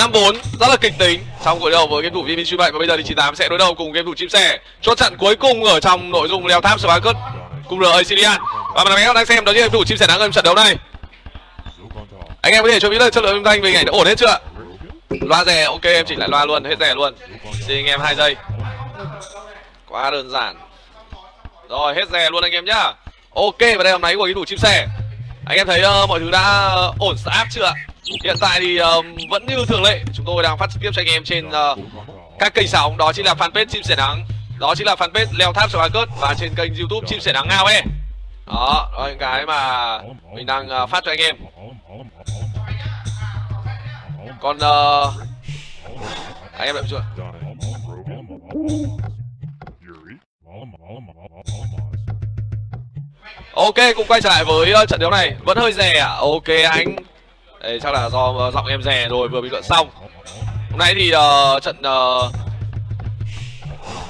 5-4 rất là kịch tính trong cuộc đấu với game thủ Vitamin 97. Và bây giờ thì 98 sẽ đối đầu cùng game thủ Chim Sẻ. Chốt trận cuối cùng ở trong nội dung leo tháp Sparkle cùng Assyrian. Và các bạn đang xem đó là game thủ Chim Sẻ đang game trận đấu này. Anh em có thể cho biết là chất lượng âm thanh về ảnh đã ổn hết chưa? Loa rè, ok em chỉnh lại loa luôn, hết rè luôn. Xin anh em 2 giây. Quá đơn giản. Rồi, hết rè luôn anh em nhá. Ok, và đây hôm nay của game thủ Chim Sẻ. Anh em thấy mọi thứ đã ổn áp chưa ạ? Hiện tại thì vẫn như thường lệ, chúng tôi đang phát trực tiếp cho anh em trên các kênh sóng, đó chính là fanpage Chim Sẻ Nắng, đó chính là fanpage Leo Tháp Soang Good và trên kênh YouTube Chim Sẻ Nắng Ngao ấy. Đó, đó là những cái mà mình đang phát cho anh em. Còn anh em đợi chưa? Ok, cùng quay trở lại với trận đấu này. Vẫn hơi rè à? Ok anh. Đấy, chắc là do giọng em rè rồi, vừa bình luận xong. Hôm nay thì trận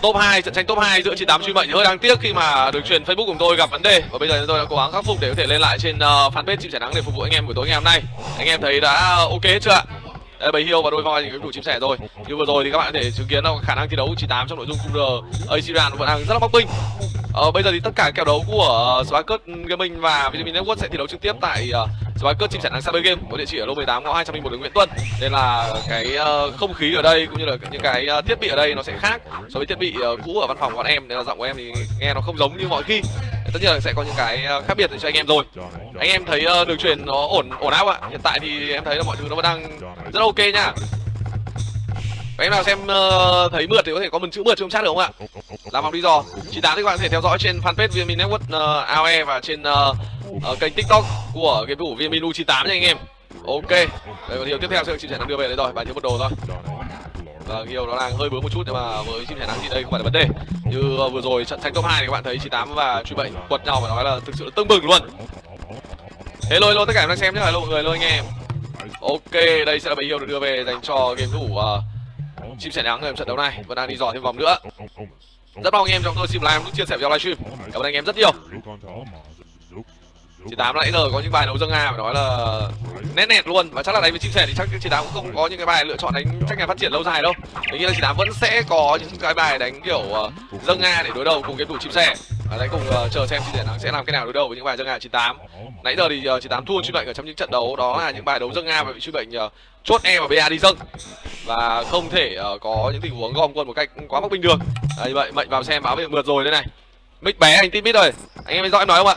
top 2, trận tranh top 2 giữa 98 truy mệnh thì hơi đáng tiếc khi mà đường truyền Facebook của tôi gặp vấn đề. Và bây giờ tôi đã cố gắng khắc phục để có thể lên lại trên fanpage Chim Sẻ Nắng để phục vụ anh em buổi tối ngày hôm nay. Anh em thấy đã ok hết chưa ạ? Bầy Hiêu và đôi voi thì cũng đủ Chim Sẻ rồi. Như vừa rồi thì các bạn có thể chứng kiến là khả năng thi đấu của 98 trong nội dung QR Assyrian vẫn đang rất là bấp bênh. Bây giờ thì tất cả kèo đấu của Soang Good Gaming và Vitamin Network sẽ thi đấu trực tiếp tại Soang Good Chim Sẻ Nắng Cyber Game, có địa chỉ ở lô 18 ngõ 201 đường Nguyễn Tuân. Nên là cái không khí ở đây cũng như là những cái thiết bị ở đây nó sẽ khác so với thiết bị cũ ở văn phòng của bọn em. Nên là giọng của em thì nghe nó không giống như mọi khi. Tất nhiên là sẽ có những cái khác biệt cho anh em rồi. Anh em thấy đường truyền nó ổn áp ạ? Hiện tại thì em thấy là mọi thứ nó vẫn đang rất ok nha. Các em nào xem thấy mượt thì có thể có một chữ mượt trong chat được không ạ? Làm bằng lý do 98 thì các bạn có thể theo dõi trên fanpage Vitamin Network AOE và trên kênh TikTok của game thủ Vitamin U98 nha anh em. Ok, đây điều tiếp theo sẽ được Chim Sẻ Nắng đưa về đây rồi, bạn thiếu một đồ thôi. Và Hiêu nó đang hơi bướng một chút nhưng mà với Chim Sẻ Nắng thì đây không phải là vấn đề. Như vừa rồi trận tranh top 2 thì các bạn thấy 98 và truy bệnh quật nhau và nói là thực sự là tưng bừng luôn. Hello, hello tất cả đang xem nhé, hello mọi người, hello anh em. Ok, đây sẽ là bài Hiêu được đưa về dành cho game thủ Chim Sẻ Nắng ở trận đấu này. Vẫn đang đi dò thêm vòng nữa. Rất mong anh em trong tôi stream live, chia sẻ video livestream. Cảm ơn anh em rất nhiều. 98 nãy giờ có những bài đấu dân Nga phải nói là nét nẹt luôn. Và chắc là đánh với Chim Sẻ thì chắc 98 cũng không có những cái bài lựa chọn đánh chắc là phát triển lâu dài đâu. Mình nghĩ là 98 vẫn sẽ có những cái bài đánh kiểu dân Nga để đối đầu cùng game thủ Chim Sẻ. Và hãy cùng chờ xem Chim Sẻ Nắng sẽ làm cái nào đối đầu với những bài dân Nga 98. Nãy giờ thì 98 thua truy mệnh ở trong những trận đấu đó là những bài đấu dân Nga và bị truy mệnh chốt E và BA đi dâng và không thể có những tình huống gom quân một cách quá mắc bình được. Như vậy mệnh vào xem báo về mượt rồi đây này. Mic bé anh tin biết rồi. Anh em biết rõ em nói không ạ?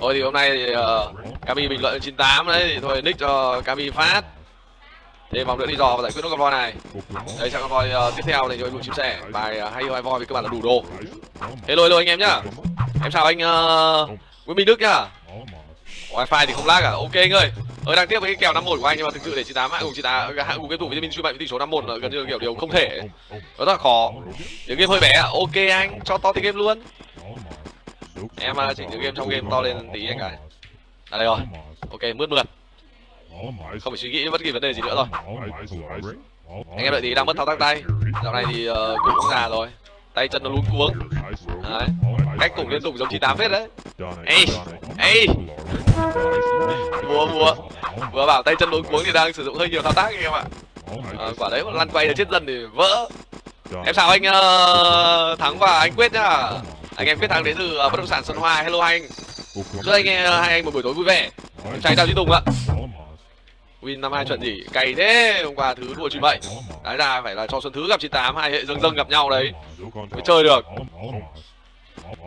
Thôi thì hôm nay thì Kami bình luận 98 đấy thì thôi nick cho Kami phát. Thêm vòng nữa đi dò và giải quyết nốt con voi này. Đây sẽ con voi tiếp theo này cho em Chim Sẻ. Bài hay vai voi thì các bạn là đủ đồ. Hello hello anh em nhá. Em chào anh Nguyễn Minh Đức nhá. Wifi thì không lag à? Ok anh ơi. Đang tiếp với cái kèo 5-1 của anh nhưng mà thực sự để 98 hạ cùng cái thủ Vitamin truy mệnh với tỷ số 5-1 là gần như kiểu điều không thể. Nó rất là khó. Tiếng game hơi bé à? Ok anh, cho to tiếng game luôn. Em chỉnh tiếng game trong game to lên tí anh ạ. À đây rồi. Ok, mượt. Không phải suy nghĩ bất kỳ vấn đề gì nữa rồi. Anh em đợi tí đang mất thao tác tay. Dạo này thì cũng già rồi. Tay chân nó luống cuống. Đấy. Cách cũng liên tục giống 98 phết đấy. Ê! Ê! Búa. Vừa bảo tay chân luống cuống thì đang sử dụng hơi nhiều thao tác anh em ạ. Quả đấy lăn quay chết dân thì vỡ. Em chào anh Thắng và anh Quyết nhá. Anh em Quyết Thắng đến từ bất động sản Xuân Hoa. Hello anh. Chúc anh em hai anh một buổi tối vui vẻ. Em trai Đào Chí Tùng ạ. Win 52 chuẩn gì cày thế, hôm qua thứ đùa 97. Đấy ra phải là cho Xuân Thứ gặp 98, hai hệ dâng gặp nhau đấy mới chơi được.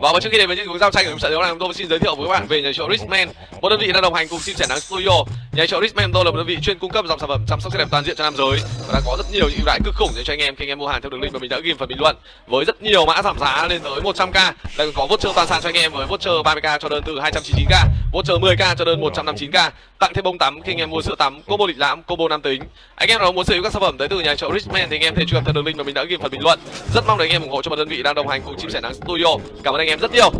Và trước khi đến với những cuộc giao tranh của trận đấu này, tôi xin giới thiệu với các bạn về nhà triệu Richman, một đơn vị đang đồng hành cùng Chim Sẻ Nắng Studio. Nhà triệu Richman tôi là một đơn vị chuyên cung cấp dòng sản phẩm chăm sóc sắc đẹp toàn diện cho nam giới và đang có rất nhiều những ưu đãi cực khủng để cho anh em khi anh em mua hàng theo đường link mà mình đã ghim phần bình luận với rất nhiều mã giảm giá lên tới 100k. Đây còn có voucher toàn sàn cho anh em với voucher 30k cho đơn từ 299k, voucher 10k cho đơn 159k, tặng thêm bông tắm khi anh em mua sữa tắm, combo lịch lãm, combo nam tính. Anh em nào muốn sở hữu các sản phẩm tới từ nhà triệu Richman thì anh em thể truy cập theo đường link mà mình đã ghim phần bình luận. Rất mong anh em ủng hộ cho một đơn vị đang đồng hành cùng Chim Sẻ Nắng Studio. Cảm ơn anh em rất nhiều.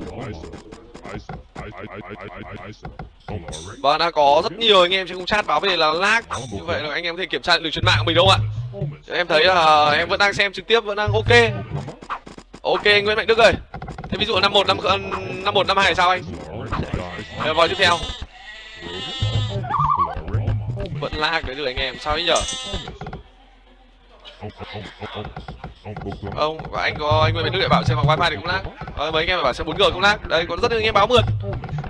Và đã có rất nhiều anh em trên khung chat báo về là lag. Như vậy là anh em có thể kiểm tra đường truyền mạng của mình đúng không ạ? Em thấy là em vẫn đang xem trực tiếp, vẫn đang ok. Ok Nguyễn Mạnh Đức ơi. Thế ví dụ 5152 sao anh? Vào tiếp theo. Vẫn lag đấy được anh em, sao đấy nhở? Ông và anh Nguyễn Minh Đức lại bảo xem wifi thì cũng lag. Mấy anh em bảo xem 4G cũng lag. Đấy, có rất nhiều anh em báo mượt.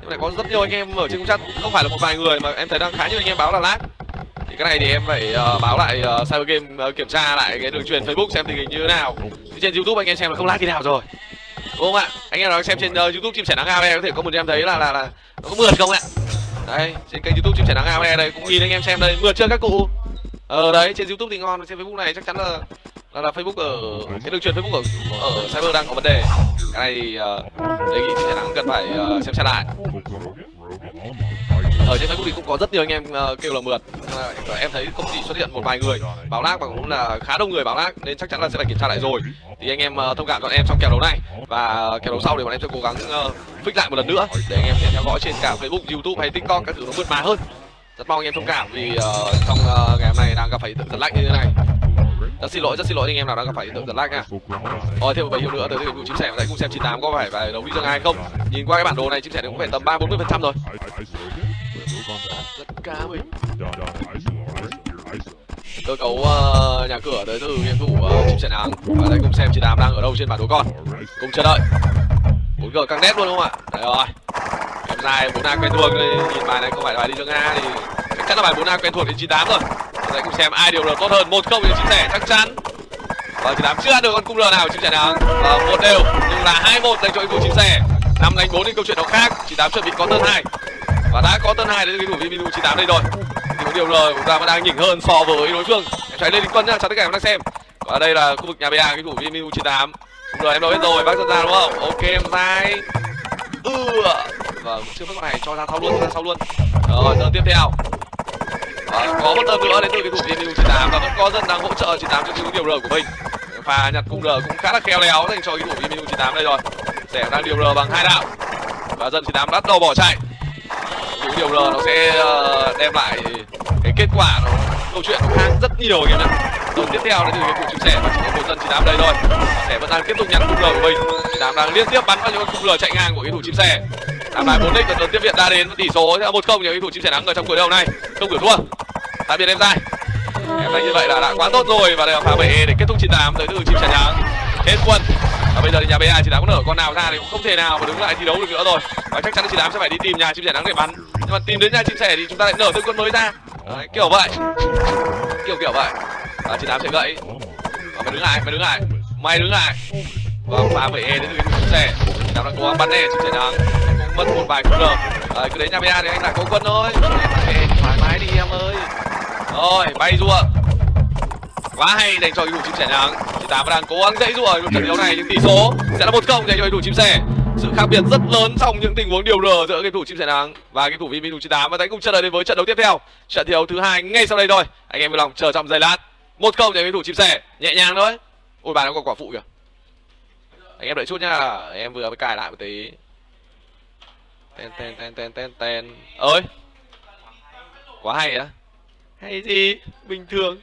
Nhưng này có rất nhiều anh em ở trên chat, không phải là một vài người mà em thấy đang khá nhiều anh em báo là lag. Thì cái này thì em phải báo lại Cyber Game kiểm tra lại cái đường truyền Facebook xem tình hình như thế nào. Thì trên YouTube anh em xem là không lag khi nào rồi. Đúng không ạ? Anh em nào xem trên YouTube Chim Sẻ Nắng Ao có thể comment em thấy là nó có mượt không ạ? Đây, trên kênh YouTube Chim Sẻ Nắng Ao đây cũng nhìn anh em xem đây, mượt chưa các cụ? Đấy, trên YouTube thì ngon, trên Facebook này chắc chắn là Facebook ở cái đường truyền Facebook ở Cyber đang có vấn đề. Cái này thì đề nghị Chim Sẻ Nắng cần phải xem lại. Ở trên Facebook thì cũng có rất nhiều anh em kêu là mượt. Em thấy không chỉ xuất hiện một vài người báo lag mà cũng là khá đông người báo lag, nên chắc chắn là sẽ phải kiểm tra lại rồi. Thì anh em thông cảm bọn em trong kèo đấu này, và kèo đấu sau thì bọn em sẽ cố gắng fix lại một lần nữa để anh em thể theo dõi trên cả Facebook, YouTube hay TikTok các thứ nó mượt mà hơn. Rất mong anh em thông cảm vì trong ngày hôm nay đang gặp phải hiện tượng giật lag như thế này. Rất xin lỗi anh em nào đang gặp phải hiện tượng giật lag nha. Rồi thêm một vài hiệu nữa tới Chim Sẻ cũng xem 98 có phải và đấu với Dương Ai không. Nhìn qua cái bản đồ này Chim Sẻ cũng phải tầm 3-40% rồi. Rất cao mình. Cơ cấu nhà cửa tới từ nhiệm vụ Chim Sẻ Nắng. Và đây cùng xem 98 đang ở đâu trên bản đồ con. Cùng chờ đợi. 4G căng nét luôn đúng không ạ? Đấy rồi. Em dài 4A quen thuộc đây, nhìn bài này không phải bài đi Dương A thì chắc là bài 4A quen thuộc đến 98 rồi. Đấy cùng xem ai điều là tốt hơn, 1-0 thì Chim Sẻ chắc chắn. Và 98 chưa ăn được con cung lừa nào Chim Sẻ Nắng. 1 đều nhưng là 2-1 dành cho nhiệm vụ Chim Sẻ. 5 đánh 4 thì câu chuyện nó khác. 98 chuẩn bị có turn 2. Và đã có turn 2 đến cái thủ Vitamin 98 đây rồi. Thì có điều lời chúng ta vẫn đang nhỉnh hơn so với đối phương. Em thấy Lê Đình Quân nhá, chào tất cả em đang xem. Và đây là khu vực nhà BA cái thủ Vitamin 98. Rồi em nói hết rồi, bác ra ra đúng không? Ok em sai. Vâng, chưa phát con này cho ra sau luôn, ra sau luôn. Rồi, giờ tiếp theo. Có một tờ nữa đến từ cái thủ Vitamin 98 và vẫn có dân đang hỗ trợ 98 cho cái điều lời của mình. Pha nhặt cung rờ cũng khá là khéo léo dành cho cái thủ Vitamin 98 đây rồi. Sẻ đang điều rờ bằng 2 đạo. Và dân 98 bắt đầu bỏ chạy. Điều R nó sẽ đem lại cái kết quả nó câu chuyện nó khác rất nhiều anh em ạ. Rồi tiếp theo đến từ cái cục Chim Sẻ và chỉ có một dân 98 đây thôi. Sẻ vẫn đang tiếp tục nhắn cung lờ của mình. 98 đang liên tiếp bắn vào những con cung lờ chạy ngang của cái thủ Chim Sẻ. Làm lại 4 đích và tiếp viện ra đến tỷ số 1-0 nhờ cái thủ Chim Sẻ Nắng ở trong cuối đầu này không cửa thua. Tạm biệt em trai. Em trai như vậy là đã quá tốt rồi và đây là pha bể để kết thúc 98 tới từ Chim Sẻ Nắng. Hết quân. Và bây giờ thì nhà BA 98 có nở con nào ra thì cũng không thể nào mà đứng lại thi đấu được nữa rồi. Và chắc chắn 98 sẽ phải đi tìm nhà Chim Sẻ Nắng để bắn. Nhưng mà tìm đến nhà Chim Sẻ thì chúng ta lại nở thêm quân mới ra. Đấy, kiểu vậy. Kiểu vậy. Và 98 sẽ gãy. Và mày đứng lại, mày đứng lại. Mày đứng lại. Và phá về E đến từ cái Chim Sẻ. 98 đang cố gắng bắn E Chim Sẻ Nắng. Cũng mất một vài cung lờ. Đấy, cứ đến nhà BA thì anh lại có quân thôi. Ê, thoải mái đi em ơi. Rồi, bay rùa. Quá hay dành cho cái thủ Chim Sẻ Nắng. 98 đang cố gắng dãy rùa trong trận đấu này nhưng tỷ số sẽ là 1-0 dành cho cái thủ Chim Sẻ. Sự khác biệt rất lớn trong những tình huống điều rờ giữa cái thủ Chim Sẻ Nắng và cái thủ Vitamin 98. Và hãy cùng chờ đợi đến với trận đấu tiếp theo, trận thi đấu thứ hai ngay sau đây thôi. Anh em vui lòng chờ trong giây lát. 1-0 dành cho cái thủ Chim Sẻ, nhẹ nhàng thôi. Ôi bài nó còn quả phụ kìa. Anh em đợi chút nhá, em vừa mới cài lại một tí. Ten. Ơi, quá hay á. Hay gì? Bình thường.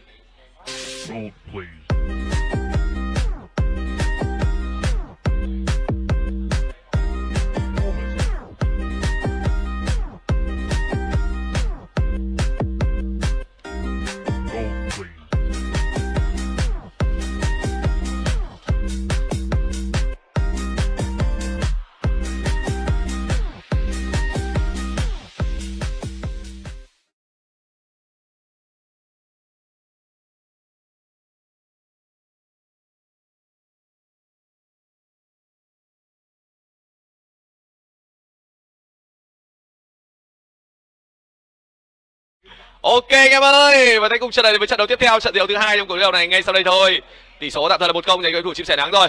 Ok anh em ơi, và hãy cùng trở lại với trận đấu tiếp theo, trận đấu thứ hai trong cuộc đấu này ngay sau đây thôi. Tỷ số tạm thời là 1-0 dành cho thủ Chim Sẻ Nắng rồi.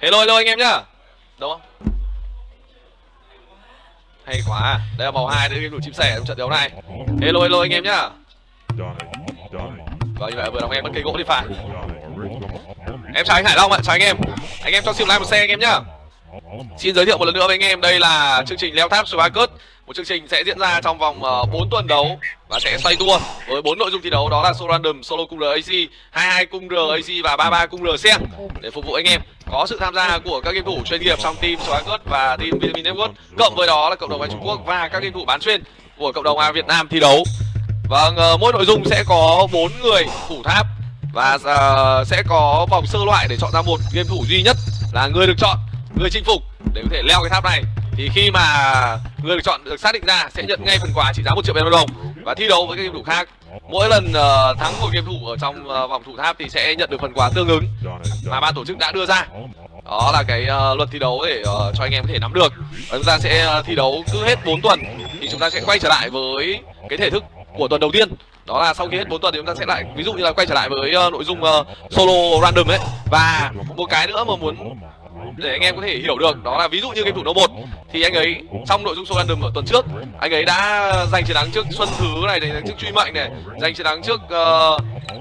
Hello hello anh em nhá. Đúng không? Hay quá. Đây là vòng 2 đối với thủ Chim Sẻ trong trận đấu này. Hello hello anh em nhá. Và như vậy vừa đóng em mất cây gỗ đi phải. Em chào anh Hải Long ạ, chào anh em. Anh em cho xin like một share anh em nhá. Xin giới thiệu một lần nữa với anh em, đây là chương trình leo tháp Soang Good, một chương trình sẽ diễn ra trong vòng 4 tuần đấu và sẽ xoay tua với 4 nội dung thi đấu, đó là solo random, solo cung RAC, 22 cung RAC và 33 cung RC để phục vụ anh em. Có sự tham gia của các game thủ chuyên nghiệp trong team Soang Good và team Vitamin Network, cộng với đó là cộng đồng người Trung Quốc và các game thủ bán chuyên của cộng đồng Việt Nam thi đấu. Vâng, mỗi nội dung sẽ có 4 người thủ tháp và sẽ có vòng sơ loại để chọn ra một game thủ duy nhất là người được chọn, người chinh phục để có thể leo cái tháp này. Thì khi mà người được chọn được xác định ra sẽ nhận ngay phần quà trị giá 1.000.000 đồng và thi đấu với các game thủ khác. Mỗi lần thắng của game thủ ở trong vòng thủ tháp thì sẽ nhận được phần quà tương ứng mà ban tổ chức đã đưa ra. Đó là cái luật thi đấu để cho anh em có thể nắm được. Và chúng ta sẽ thi đấu cứ hết 4 tuần thì chúng ta sẽ quay trở lại với cái thể thức của tuần đầu tiên. Đó là sau khi hết 4 tuần thì chúng ta sẽ lại, ví dụ như là quay trở lại với nội dung solo random ấy. Và một cái nữa mà muốn để anh em có thể hiểu được đó là ví dụ như game thủ No 1 thì anh ấy trong nội dung solo random ở tuần trước anh ấy đã giành chiến thắng trước Xuân Thứ này, giành trước Truy Mệnh này, giành chiến thắng trước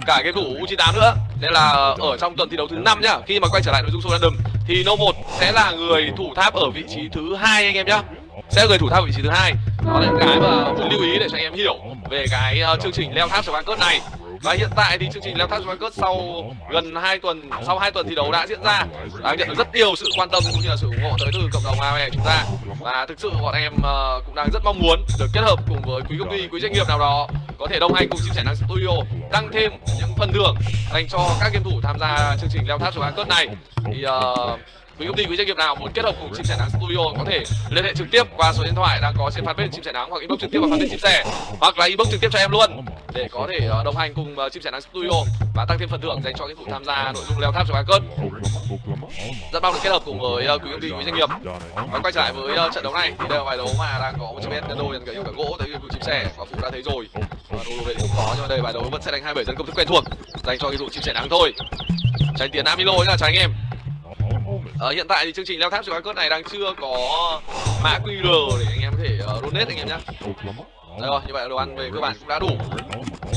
cả game thủ U98 nữa. Nên là ở trong tuần thi đấu thứ 5 nhá, khi mà quay trở lại nội dung solo random thì No 1 sẽ là người thủ tháp ở vị trí thứ 2 anh em nhá. Sẽ là người thủ tháp ở vị trí thứ 2. Đó là những cái mà muốn lưu ý để cho anh em hiểu về cái chương trình leo tháp Soang Good này. Và hiện tại thì chương trình leo tháp Soang Good sau gần 2 tuần, sau 2 tuần thi đấu đã diễn ra, đã nhận được rất nhiều sự quan tâm cũng như là sự ủng hộ tới từ cộng đồng AMBGR chúng ta. Và thực sự bọn em cũng đang rất mong muốn được kết hợp cùng với quý công ty, quý doanh nghiệp nào đó có thể đồng hành cùng ChimSeDiNang Studio tăng thêm những phần thưởng dành cho các game thủ tham gia chương trình leo tháp Soang Good này. Thì quý công ty, quý doanh nghiệp nào muốn kết hợp cùng ChimSeDiNang Studio có thể liên hệ trực tiếp qua số điện thoại đang có trên fanpage ChimSeDiNang hoặc inbox trực tiếp vào fanpage Chim Sẻ, hoặc là inbox trực tiếp cho em luôn để có thể đồng hành cùng ChimSeDiNang Studio và tăng thêm phần thưởng dành cho những thủ tham gia nội dung leo tháp Soang Good. Rất mong được kết hợp cùng với quý công ty, quý doanh nghiệp. Và quay trở lại với trận đấu này thì đây là bài đấu mà đang có 100m nhân đôi, cả yêu cả gỗ tới của Chim Sẻ và Phú đã thấy rồi. Và đồ này cũng có, nhưng mà đây bài đấu vẫn sẽ đánh 27 dân công thức quen thuộc dành cho cái thủ Chim Sẻ Nắng thôi. Tránh tiến Amilo nhá, tránh em. Hiện tại thì chương trình leo tháp Soang Good này đang chưa có mã QR để anh em có thể donate anh em nhé. Rồi, như vậy là đồ ăn về cơ bản cũng đã đủ.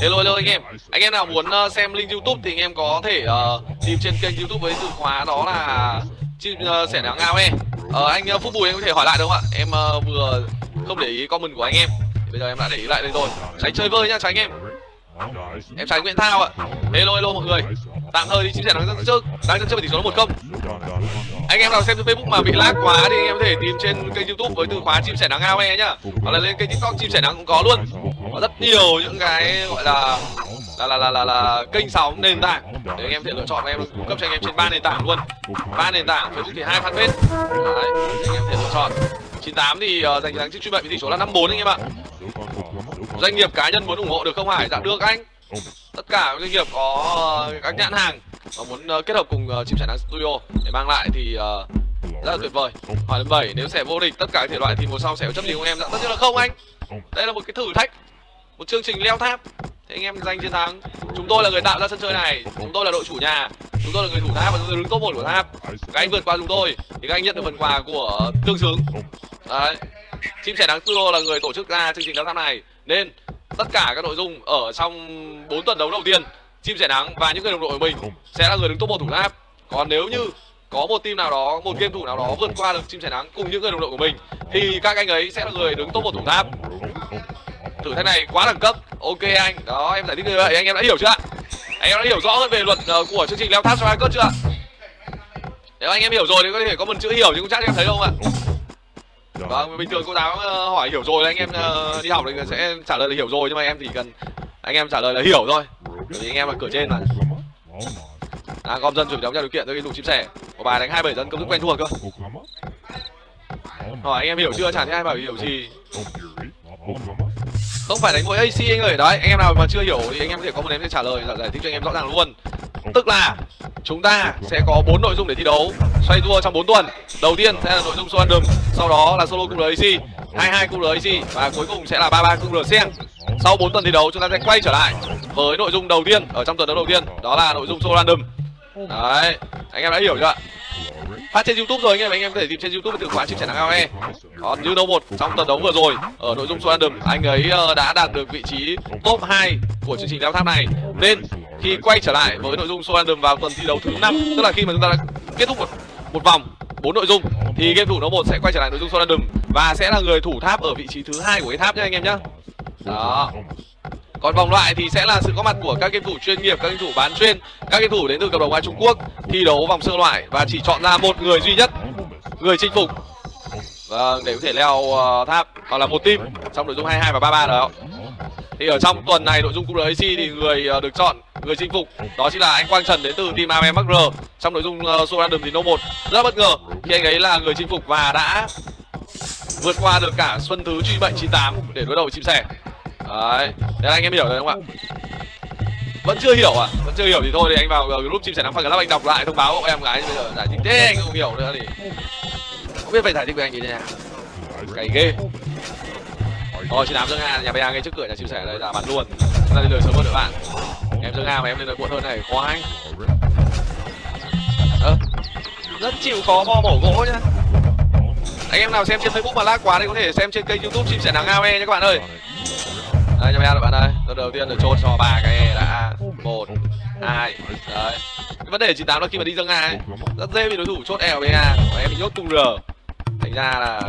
Hello anh em. Anh em nào muốn xem link YouTube thì anh em có thể tìm trên kênh YouTube với từ khóa đó là Chim Sẻ Đi Nắng em. Anh Phúc Bùi anh có thể hỏi lại được không ạ? Em vừa không để ý comment của anh em. Thì bây giờ em đã để ý lại đây rồi. Tránh chơi vơi nhá, tránh em. Em tránh Nguyễn Thao ạ. Hello mọi người. Tạm thời đi Chim Sẻ đang chơi tỷ số 1-0. Anh em nào xem trên Facebook mà bị lag quá thì anh em có thể tìm trên kênh YouTube với từ khóa Chim Sẻ Nắng AOE nhá, hoặc là lên kênh TikTok Chim Sẻ Nắng cũng có luôn. Có rất nhiều những cái gọi là kênh sóng nền tảng để anh em có thể lựa chọn, em cung cấp cho anh em trên 3 nền tảng luôn. 3 nền tảng, Facebook thì 2 fanpage. Đấy, anh em có thể lựa chọn. 98 thì giành thắng trước Truy Mệnh với tỷ số là 5-4 anh em ạ. Doanh nghiệp cá nhân muốn ủng hộ được không Hải? Dạ được anh. Tất cả doanh nghiệp có các nhãn hàng và muốn kết hợp cùng ChimSeDiNang Studio để mang lại thì rất là tuyệt vời. Hỏi lần 7, nếu Sẻ vô địch tất cả các thể loại thì mùa sau Sẻ có chấp nhận của em? Dạ tất nhiên là không anh. Đây là một cái thử thách, một chương trình leo tháp. Thế anh em giành chiến thắng. Chúng tôi là người tạo ra sân chơi này, chúng tôi là đội chủ nhà, chúng tôi là người thủ tháp và chúng tôi đứng top 1 của tháp. Các anh vượt qua chúng tôi thì các anh nhận được phần quà của tương xứng. Đấy. ChimSeDiNang Studio là người tổ chức ra chương trình leo tháp này nên tất cả các nội dung ở trong 4 tuần đấu đầu tiên Chim Sẻ Nắng và những người đồng đội của mình sẽ là người đứng top 1 thủ tháp. Còn nếu như có một team nào đó, một game thủ nào đó vượt qua được Chim Sẻ Nắng cùng những người đồng đội của mình thì các anh ấy sẽ là người đứng top 1 thủ tháp. Thử thách này quá đẳng cấp. Ok anh, đó em giải thích như vậy anh em đã hiểu chưa ạ? Anh em đã hiểu rõ hơn về luật của chương trình leo tháp Soang Good chưa ạ? Nếu anh em hiểu rồi thì có thể có một chữ hiểu nhưng cũng chắc em thấy đâu không ạ? Vâng, bình thường cô giáo hỏi hiểu rồi là anh em đi học thì sẽ trả lời là hiểu rồi, nhưng mà em thì cần anh em trả lời là hiểu thôi. Bởi vì anh em là cửa trên mà. Đang gom dân chuẩn đóng ra điều kiện cho cái đủ Chim Sẻ. Một bài đánh 27 dân công thức quen thuộc cơ. Hỏi anh em hiểu chưa? Chả thấy ai bảo hiểu gì. Không phải đánh mỗi AC anh ơi. Đấy, anh em nào mà chưa hiểu thì anh em có thể comment để trả lời, giải thích cho anh em rõ ràng luôn. Tức là chúng ta sẽ có 4 nội dung để thi đấu xoay tua trong 4 tuần. Đầu tiên sẽ là nội dung solo random, sau đó là solo QR AC, 22 QR AC và cuối cùng sẽ là 33 QR Sen. Sau 4 tuần thi đấu chúng ta sẽ quay trở lại với nội dung đầu tiên ở trong tuần đấu đầu tiên, đó là nội dung solo random. Đấy, anh em đã hiểu chưa ạ? Phát trên YouTube rồi anh em có thể tìm trên YouTube từ khóa Chim Sẻ Nắng AOE. Còn như No 1 trong tuần đấu vừa rồi ở nội dung solo random anh ấy đã đạt được vị trí top 2 của chương trình leo tháp này, nên khi quay trở lại với nội dung solo random vào tuần thi đấu thứ 5, tức là khi mà chúng ta đã kết thúc một vòng 4 nội dung thì game thủ No 1 sẽ quay trở lại nội dung solo random và sẽ là người thủ tháp ở vị trí thứ 2 của cái tháp nhé anh em nhé. Đó. Còn vòng loại thì sẽ là sự có mặt của các game thủ chuyên nghiệp, các game thủ bán chuyên, các game thủ đến từ cộng đồng Trung Quốc thi đấu vòng sơ loại và chỉ chọn ra một người duy nhất, người chinh phục để có thể leo tháp, hoặc là một team trong nội dung 22 và 33 đó. Thì ở trong tuần này nội dung cũng là AC thì người được chọn, người chinh phục đó chính là anh Quang Trần đến từ team AMBGR. Trong nội dung show random thì No 1 rất bất ngờ khi anh ấy là người chinh phục và đã vượt qua được cả Xuân Thứ truy bệnh 98 để đối đầu với Chim Sẻ. Đấy, thế anh em hiểu rồi không ạ? Vẫn chưa hiểu à? Vẫn chưa hiểu thì thôi thì anh vào group Chim Sẻ Nắng Fan Club, anh đọc lại thông báo của em gái bây giờ giải thích thế anh không hiểu nữa thì không biết phải giải thích với anh như thế nào. Cày ghê. Rồi chị Nam Dương Nga, nhà BA ngay trước cửa nhà Chim Sẻ đây là bắn luôn. Chúng ta lên đời sớm hơn nữa bạn. Em Dương Nga mà em lên đời muộn hơn này khó anh. Rất chịu khó bo bổ gỗ nhá. Anh em nào xem trên Facebook mà lag quá thì có thể xem trên kênh YouTube Chim Sẻ Nắng AME nha các bạn ơi. Đây nhà BA rồi bạn ơi. Lần đầu tiên là chốt cho 3 cái E đã 1, 2. Đấy. Cái vấn đề 98 là khi mà đi Dương Nga ấy, rất dễ bị đối thủ chốt E của BA, của em bị nhốt cung R. Thành ra là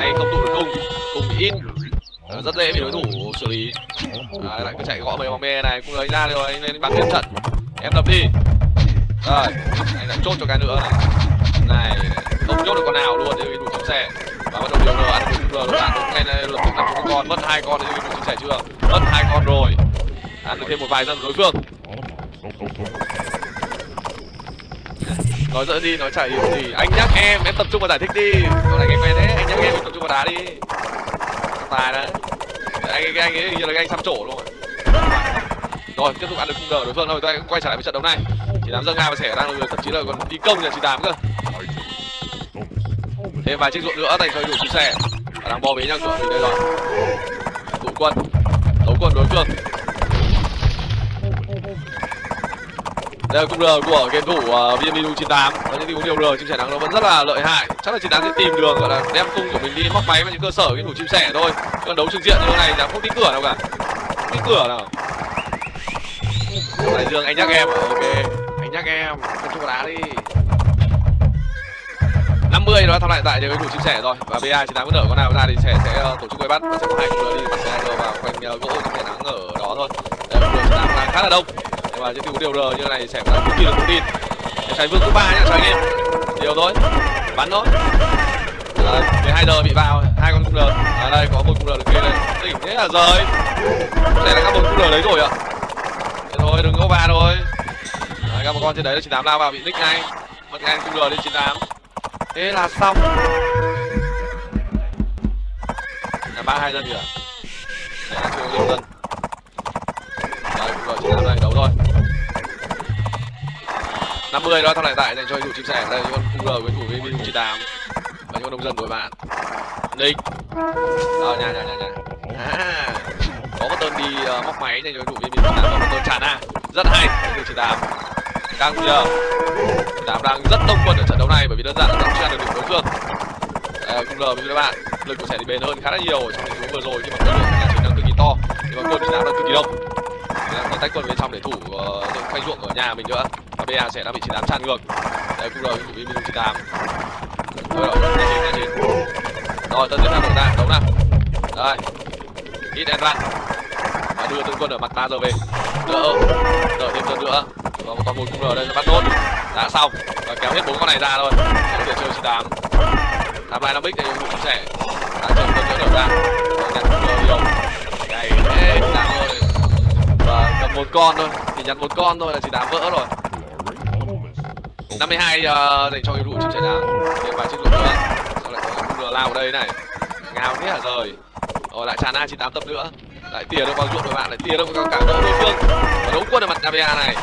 hay không tụ được cung bị in. Rất dễ bị đối thủ xử lý. Đấy, lại cứ chạy gõ mấy bóng me này, cũng lấy ra rồi anh lên bắn lên trận. Em lập đi. Rồi, anh lại chốt cho cái nữa này. Này, không chốt được con nào luôn thì đủ Chim Sẻ. Và bắt đầu điều nữa, ăn được vừa rồi bạn cũng ngay lập tức làm cho con mất 2 con thì đủ Chim Sẻ chưa? Mất 2 con rồi. Ăn được thêm một vài dân đối phương. Nói dỡ đi, nói chả hiểu gì. Anh nhắc em tập trung vào giải thích đi. Còn anh em quen thế, anh nhắc em tập trung vào đá đi. Tài đấy. Anh ấy như là anh xăm trổ luôn rồi. Rồi tiếp tục ăn được khung đờ đối phương thôi, tôi cũng quay trở lại với trận đấu này. Chỉ Nam Dương Nga và Sẻ đang là người, thậm chí là còn đi công nhà 98 cơ. Thêm vài chiếc ruộng nữa thành cho đủ Chim Sẻ. Đang bo bế nhau ruộng thì đây rồi. Tụ quân, tấu quân đối phương. Đây là cung R của game thủ Vitamin U98. Và những tình huống điều R Chim Sẻ Nắng nó vẫn rất là lợi hại. Chắc là 98 sẽ tìm đường gọi là đem cung của mình đi móc máy vào những cơ sở game thủ Chim Sẻ thôi. Còn đấu trực diện như thế này là không tính cửa đâu cả. Không tính cửa nào. Đại Dương anh nhắc em, ok. Anh nhắc em, tập trung vào đá đi. 50 nó thăm lại tại game thủ Chim Sẻ rồi. Và BA 98 cứ nở con nào ra thì sẽ tổ chức quay bắt. Và sẽ có 2 cung R đi, sẽ vào quanh gỗ Chim Sẻ Nắng ở đó thôi. Đây là 98 là khá là đông. Và những tình huống điều R như này sẽ ra cực kỳ là thông tin. Trái vương thứ 3 nhá, cho anh em điều thôi, bắn thôi. 12 giờ bị vào 2 con cung R. Ở đây có 1 cung R được kia đây. Tỉnh thế là rời. Đây là các 4 cung R đấy rồi ạ. Thế thôi đừng có va thôi. Đấy, các con trên đấy là 98 lao vào bị nick ngay. Mất ngang cung R lên 98. Thế là xong. Là 32 dân kìa. Đấy là chưa dân. Đấy cung R 98 đây đấu thôi. 50 đó thằng lại tại dành cho thủ Chim Sẻ. Đây con cung R với thủ VB98 và những con nông dân đội bạn Ninh. Rồi nhà có một tên đi móc máy dành cho thủ VB98 và một tên tràn A rất hay thủ 98 đang cung R. 98 đang rất đông quân ở trận đấu này bởi vì đơn giản là đang chưa ăn được đỉnh đối phương. Cung R với các bạn lực của Sẻ thì bền hơn khá là nhiều trong tình huống vừa rồi khi mà quân đội chính đang cực kỳ to thì còn quân 98 đang cực kỳ đông. Đang tách quân bên trong để thủ khoanh ruộng ở nhà mình nữa. BA sẽ đã bị 98 tràn ngược. Đấy cũng rồi của Vitamin 98. Thôi đậu, nhanh lên. Rồi tân tiến ra đội ra, đấu nào. Đây. Hit and run. Và đưa tân quân ở mặt ta giờ về. Đỡ, đợi thêm tân nữa. Và một con 1 cũng ở đây là bắt nốt. Đã xong. Và kéo hết 4 con này ra thôi. Để chơi 98. Tham lại 5x để cũng sẽ. Đã chơi tân nữa đỡ ra. Nhặt cũng rồi nhiều. Ngày thế, 98 ơi. Và cầm 1 con thôi. Thì nhặt 1 con thôi là 98 vỡ rồi. 52 dành cho cái đủ Chim Sẻ Nắng. Thêm vài chiếc ruộng nữa. Sau lại có cung R lao ở đây này. Ngào thế hả rời. Rồi lại tràn A98 tập nữa. Lại tìa được vào ruộng của bạn. Lại tìa được vào cả gỗ đối phương. Và đấu quân ở mặt ABA này.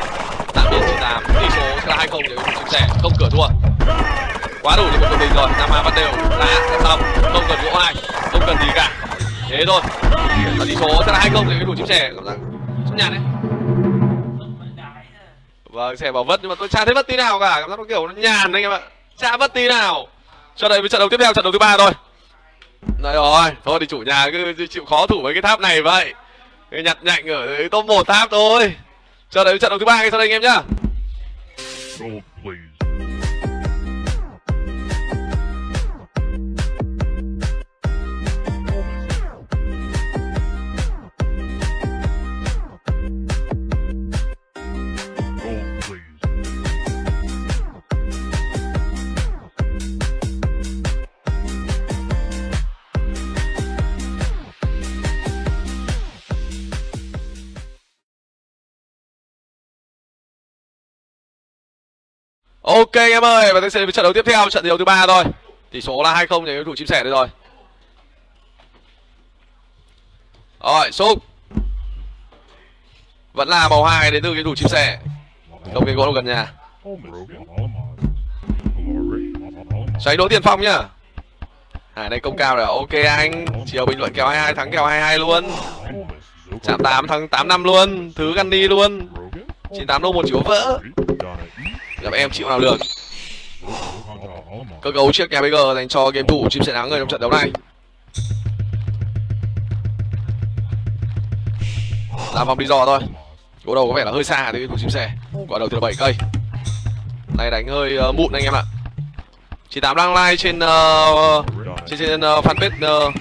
Tạm biệt 98. Tỷ số sẽ là 2-0 để đủ Chim Sẻ. Không cửa thua. Quá đủ cho một đội mình rồi. Nam A bắt đều. Đã xong. Không cần gỗ 2. Không cần gì cả. Thế thôi. Và tỷ số sẽ là 2-0 để đủ Chim Sẻ. Cảm giác rất nhạt đấy. Vâng, Sẻ bảo vất nhưng mà tôi chả thấy vất tí nào cả, cảm giác nó kiểu nó nhàn anh em ạ, chả vất tí nào. Cho đây với trận đấu tiếp theo, trận đấu thứ 3 thôi. Đấy rồi, thôi thì chủ nhà cứ chịu khó thủ với cái tháp này vậy. Cái nhặt nhạnh ở top 1 tháp thôi. Cho đấy với trận đấu thứ 3 ngay sau đây anh em nhá. Ok em ơi, và tôi sẽ đến với trận đấu tiếp theo, trận đấu thứ 3 thôi. Tỷ số là 2-0 để đối thủ Chim Sẻ đây rồi. Rồi, xung. Vẫn là màu 2 đến từ đối thủ Chim Sẻ. Không cái gỗ gần nhà. Xoáy đỗ tiền phong nhá. À đây công cao rồi. Ok anh, chiều bình luận kèo 22 thắng kèo 22 luôn. Chạm 8 thắng 85 luôn, thứ gan đi luôn. 98 đô một chỉ có vỡ. Gặp em chịu nào được. Cơ cấu chiếc AMBGR dành cho game thủ Chim Sẻ Nắng người trong trận đấu này. Làm vòng đi dò thôi. Gỗ đầu có vẻ là hơi xa đối thủ Chim Sẻ. Quả đầu từ 7 cây. Này đánh hơi mụn anh em ạ. 98 đang live trên fanpage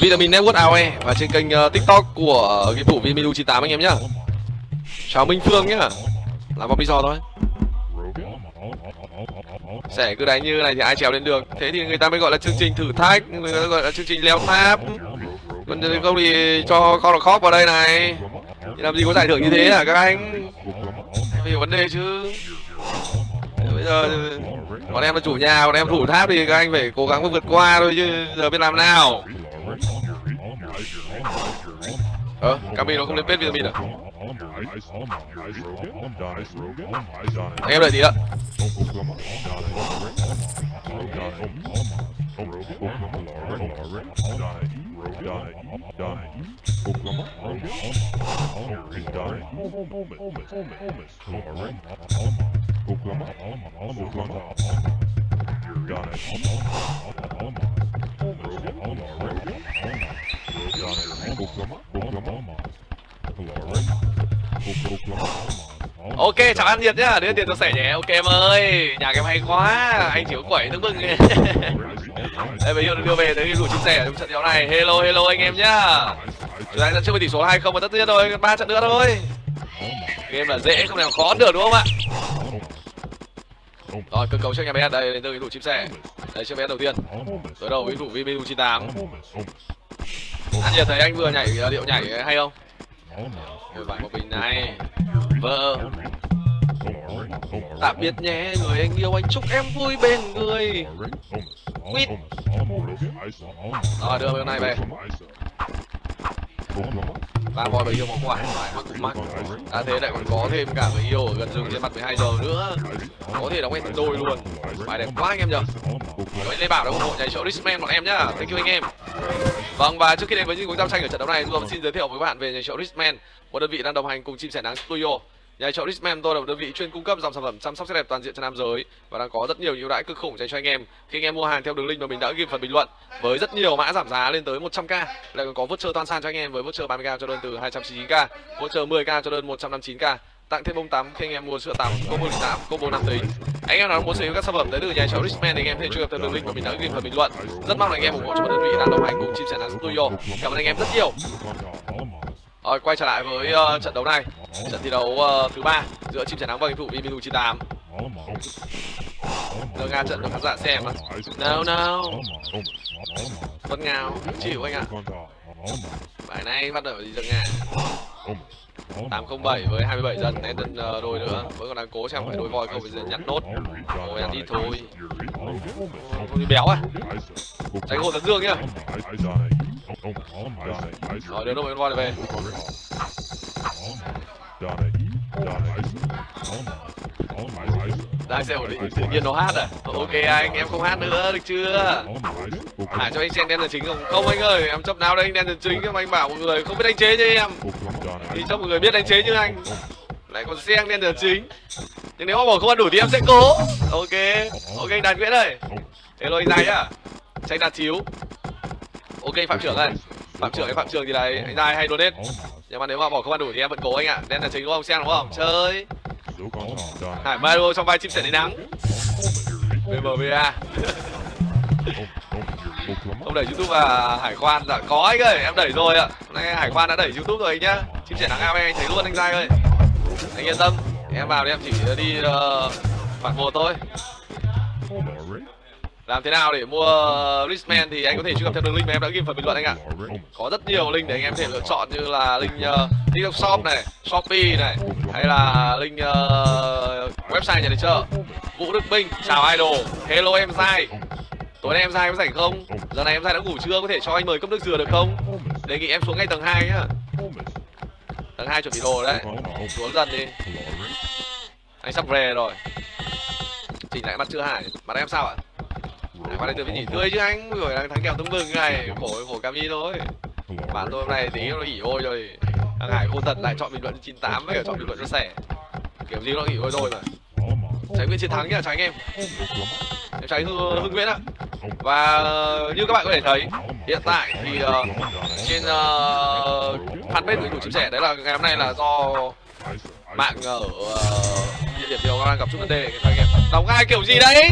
Vitamin Network AOE và trên kênh TikTok của game thủ Vitamin U98 anh em nhá. Chào Minh Phương nhá. Làm vòng đi dò thôi. Sẻ cứ đánh như này thì ai trèo lên đường. Thế thì người ta mới gọi là chương trình thử thách, người ta gọi là chương trình leo tháp. Còn không thì cho con là khóc vào đây này thì làm gì có giải thưởng như thế hả các anh? Em hiểu vấn đề chứ. Bây giờ bọn em là chủ nhà, bọn em thủ tháp thì các anh phải cố gắng vượt qua thôi chứ giờ biết làm nào. Cami nó không lên pet vitamin à? Anh em đợi tí ạ. Ok, chào ăn nhiệt nhá, đưa tiền cho Sẻ nhé. Ok em ơi, nhà em hay quá, anh chỉ có quẩy nước mừng. Đây bây giờ được đưa về tới rủ Chim Sẻ trong trận đấu này. Hello hello anh em nhá. Chúng ta trước với tỷ số 2-0 và tất nhiên rồi, 3 trận nữa thôi. Game là dễ không nào khó được đúng không ạ? Rồi cơ cấu trước nhà bé đây đến từ rủ Chim Sẻ. Đây chiếc bé đầu tiên. Đối đầu với rủ VB98. Ăn nhiệt thấy anh vừa nhảy điệu nhảy hay không? Ngồi vào một bình này. Vợ. Tạm biệt nhé người anh yêu, anh chúc em vui bên người. Quýt. Rồi đưa bên này về. Ta voi bầy yêu món quà mắc cũng mắc. Ta thế lại còn có thêm cả người yêu ở gần rừng trên mặt 12 giờ nữa. Có thể đóng hết đôi luôn. Bài đẹp quá anh em nhờ. Anh Lê Bảo đã ủng hộ nhà chỗ Richman bọn em nhá. Thank you anh em. Vâng, và trước khi đến với những cuộc giao tranh ở trận đấu này, tôi xin giới thiệu với các bạn về nhà chỗ Richman, một đơn vị đang đồng hành cùng Chim Sẻ Nắng Studio. Nhà chỗ Richman tôi là một đơn vị chuyên cung cấp dòng sản phẩm chăm sóc sắc đẹp toàn diện cho nam giới và đang có rất nhiều ưu đãi cực khủng dành cho anh em khi anh em mua hàng theo đường link mà mình đã ghi phần bình luận với rất nhiều mã giảm giá lên tới 100k, lại còn có voucher toàn sàn cho anh em với voucher 30k cho đơn từ 299k, voucher 10k cho đơn 159k, tặng thêm bông tắm khi anh em mua sữa tắm combo 8 combo 5 tính. Anh em nào muốn sở hữu các sản phẩm đến từ nhà cháu Richman thì anh em hãy truy cập theo đường link mà mình đã ghi phần bình luận. Rất mong là anh em ủng hộ cho một đơn vị đang đồng hành cùng Chim Sẻ Nắng Studio. Cảm ơn anh em rất nhiều. Rồi quay trở lại với trận đấu này, trận thi đấu thứ 3 giữa Chim Sẻ Nắng và game thủ VB98. Được Nga trận được khán giả xem á. Nào nào. Vân Ngao chịu anh ạ. Bài này bắt đầu gì được Nga. 807 với 27 dân, em tận đôi nữa. Vẫn còn đang cố xem phải đôi voi không, bây giờ nhặt nốt. Ôi ăn đi thôi. Không đi béo à. Tránh hồ tấn dương nhá. Rồi đưa đội con voi này về. Đang xem tự nhiên nó hát à? Ok anh, em không hát nữa được chưa? Thả cho anh xem đen là chính không? Không anh ơi, em chấp nào đây đen là chính em, anh bảo mọi người không biết đánh chế như em. Thì cho mọi người biết đánh chế như anh. Lại còn xem đen là chính. Nhưng nếu mà bỏ không ăn đủ thì em sẽ cố. Ok, ok anh Đạt Nguyễn ơi. Hello anh Dài nhá. Tranh Đạt Chiếu. Ok Phạm Trưởng ơi. Phạm Trưởng cái Phạm Trường thì đấy, anh Dài hay donate. Nhưng mà nếu mà bỏ không ăn đủ thì em vẫn cố anh ạ. Đen là chính đúng không? Xem đúng không? Chơi. Hải Mario trong vai Chim Sẻ Đi Nắng. BMBA. Ông đẩy YouTube và Hải Khoan. Dạ có anh ơi, em đẩy rồi ạ. Hôm nay Hải Khoan đã đẩy YouTube rồi anh nhá. Chim Sẻ Nắng AME anh thấy luôn anh Giai ơi. Anh yên tâm, em vào thì em chỉ đi phản một thôi. Làm thế nào để mua Richman thì anh có thể truy cập theo đường link mà em đã ghi phần bình luận anh ạ. Có rất nhiều link để anh em có thể lựa chọn như là link TikTok Shop này, Shopee này, hay là link website nhà tài trợ. Vũ Đức Minh, chào idol. Hello em Giai. Tối nay em Giai có rảnh không? Giờ này em Giai đã ngủ trưa, có thể cho anh mời cốc nước dừa được không? Đề nghị em xuống ngay tầng 2 nhá. Tầng 2 chuẩn bị đồ đấy. Xuống dần đi. Anh sắp về rồi. Chỉnh lại mặt chưa Hải. Mặt em sao ạ? Hải mặt này từ bên nhìn tươi chứ anh. Rồi đang thắng kèo tưng bừng này. Khổ cam nhi thôi. Bạn tôi hôm nay tí nó nghỉ ôi rồi. Thằng Hải khô thật lại chọn bình luận 98 với cả chọn bình luận nó sẻ. Kiểu gì nó nghỉ ôi rồi mà. Trái Nguyễn chiến thắng nhá, trái anh em. Em trái Hưng Nguyễn ạ. Và như các bạn có thể thấy hiện tại thì trên fanpage của Chim Sẻ, đấy là ngày hôm nay là do mạng ở địa điểm điều đang gặp chút vấn đề. Các anh em đóng ai kiểu gì đấy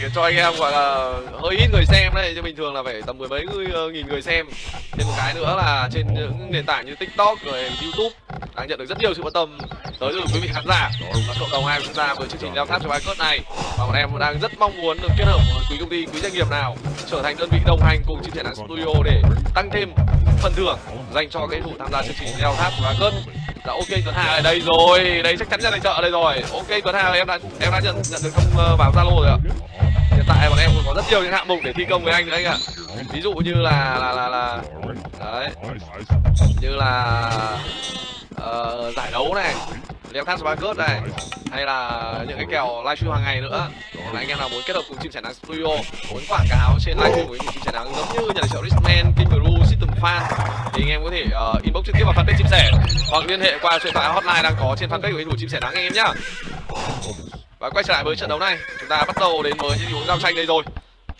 khiến cho anh em gọi là hơi ít người xem đấy, chứ bình thường là phải tầm mười mấy nghìn người xem. Thêm một cái nữa là trên những nền tảng như TikTok rồi YouTube đang nhận được rất nhiều sự quan tâm tới từ quý vị khán giả và cộng đồng ai của chúng ta với chương trình leo tháp cho bài cốt này. Và bọn em đang rất mong muốn được kết hợp với quý công ty, quý doanh nghiệp nào trở thành đơn vị đồng hành cùng Chim Sẻ Đi Nắng Studio để tăng thêm phần thưởng dành cho cái vụ tham gia chương trình leo tháp của bài cốt. Dạ, ok Tuấn Hà ở đây rồi, đây chắc chắn là chợ đây rồi. Ok Tuấn Hà, em đã nhận được thông báo Zalo rồi ạ. Hiện tại bọn em còn có rất nhiều những hạng mục để thi công với anh nữa anh ạ. Ví dụ như là đấy, như là giải đấu này, leo tháp Spacer Gaming này, hay là những cái kèo livestream hàng ngày nữa. Là anh em nào muốn kết hợp cùng Chim Sẻ Đi Nắng Studio, muốn quảng cáo trên livestream của Chim Sẻ Đi Nắng giống như nhà tài trợ Richman, King Blue, System Fan thì anh em có thể inbox trực tiếp vào fanpage Chim Sẻ hoặc liên hệ qua số điện thoại hotline đang có trên fanpage của Chim Sẻ Đi Nắng anh em nhá. Và quay trở lại với trận đấu này, chúng ta bắt đầu đến với những giao tranh đây rồi.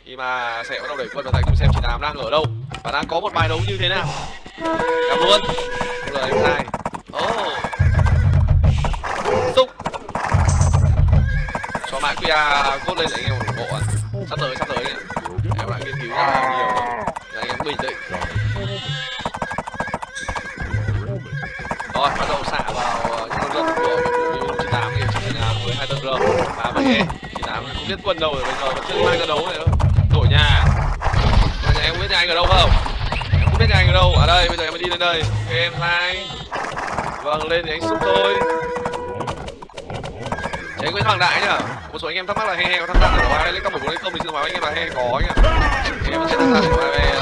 Khi mà sẽ bắt đầu đẩy quân vào tay cùng xem chị Tám đang ở đâu và đang có một bài đấu như thế nào. Cảm ơn. Rồi em Sai. Xúc. Cho mã QR code lên để anh em ủng hộ ạ. Sắp tới nhỉ. Em lại nghiên cứu rất là nhiều rồi. Để anh em bình tĩnh. Rồi bắt đầu xả vào những dân của U98 thì chỉ là với 2 tấn R và với U98 không biết quân đâu rồi, bây giờ vẫn chưa mang ra đấu này nữa. Đổi nhà. Bây giờ em không biết nhà anh ở đâu không? Em không biết nhà anh ở đâu. Ở đây, bây giờ em mới đi lên đây. Ok em Lai. Vâng, lên thì anh Xúc thôi. Cháy Nguyễn Hoàng Đại nhá. Một số anh em thắc mắc là he có tham gia ở bài lên cấp 14 hay không thì xin nói anh em là he có anh ạ. Em sẽ tham gia ở bài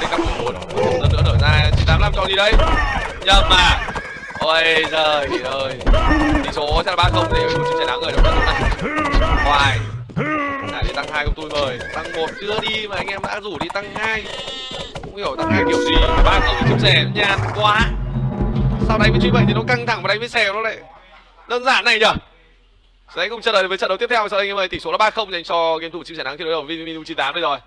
lên cấp 14. Lần nữa đổi ra 98 làm cho gì đấy? Nhầm mà. Ôi giời ơi. Tỷ số sẽ là 3-0 thì Chim Sẻ Đi Nắng người đầu trận này. Hoài. Lại để tăng 2 không tôi mời. Tăng 1 chưa đi mà anh em đã rủ đi tăng 2. Không hiểu tăng 2 kiểu gì. 3-0 thì Chim Sẻ nhàn quá. Sau đây mới truy 7 thì nó căng thẳng, vào đây mới xèo nó lại. Đơn giản này nhở. Đấy cũng chờ đợi với trận đấu tiếp theo. Sau đây anh em ơi, tỷ số là 3-0 dành cho game thủ Chim Sẻ Đi Nắng khi đối đầu với Vitamin U98 đây rồi.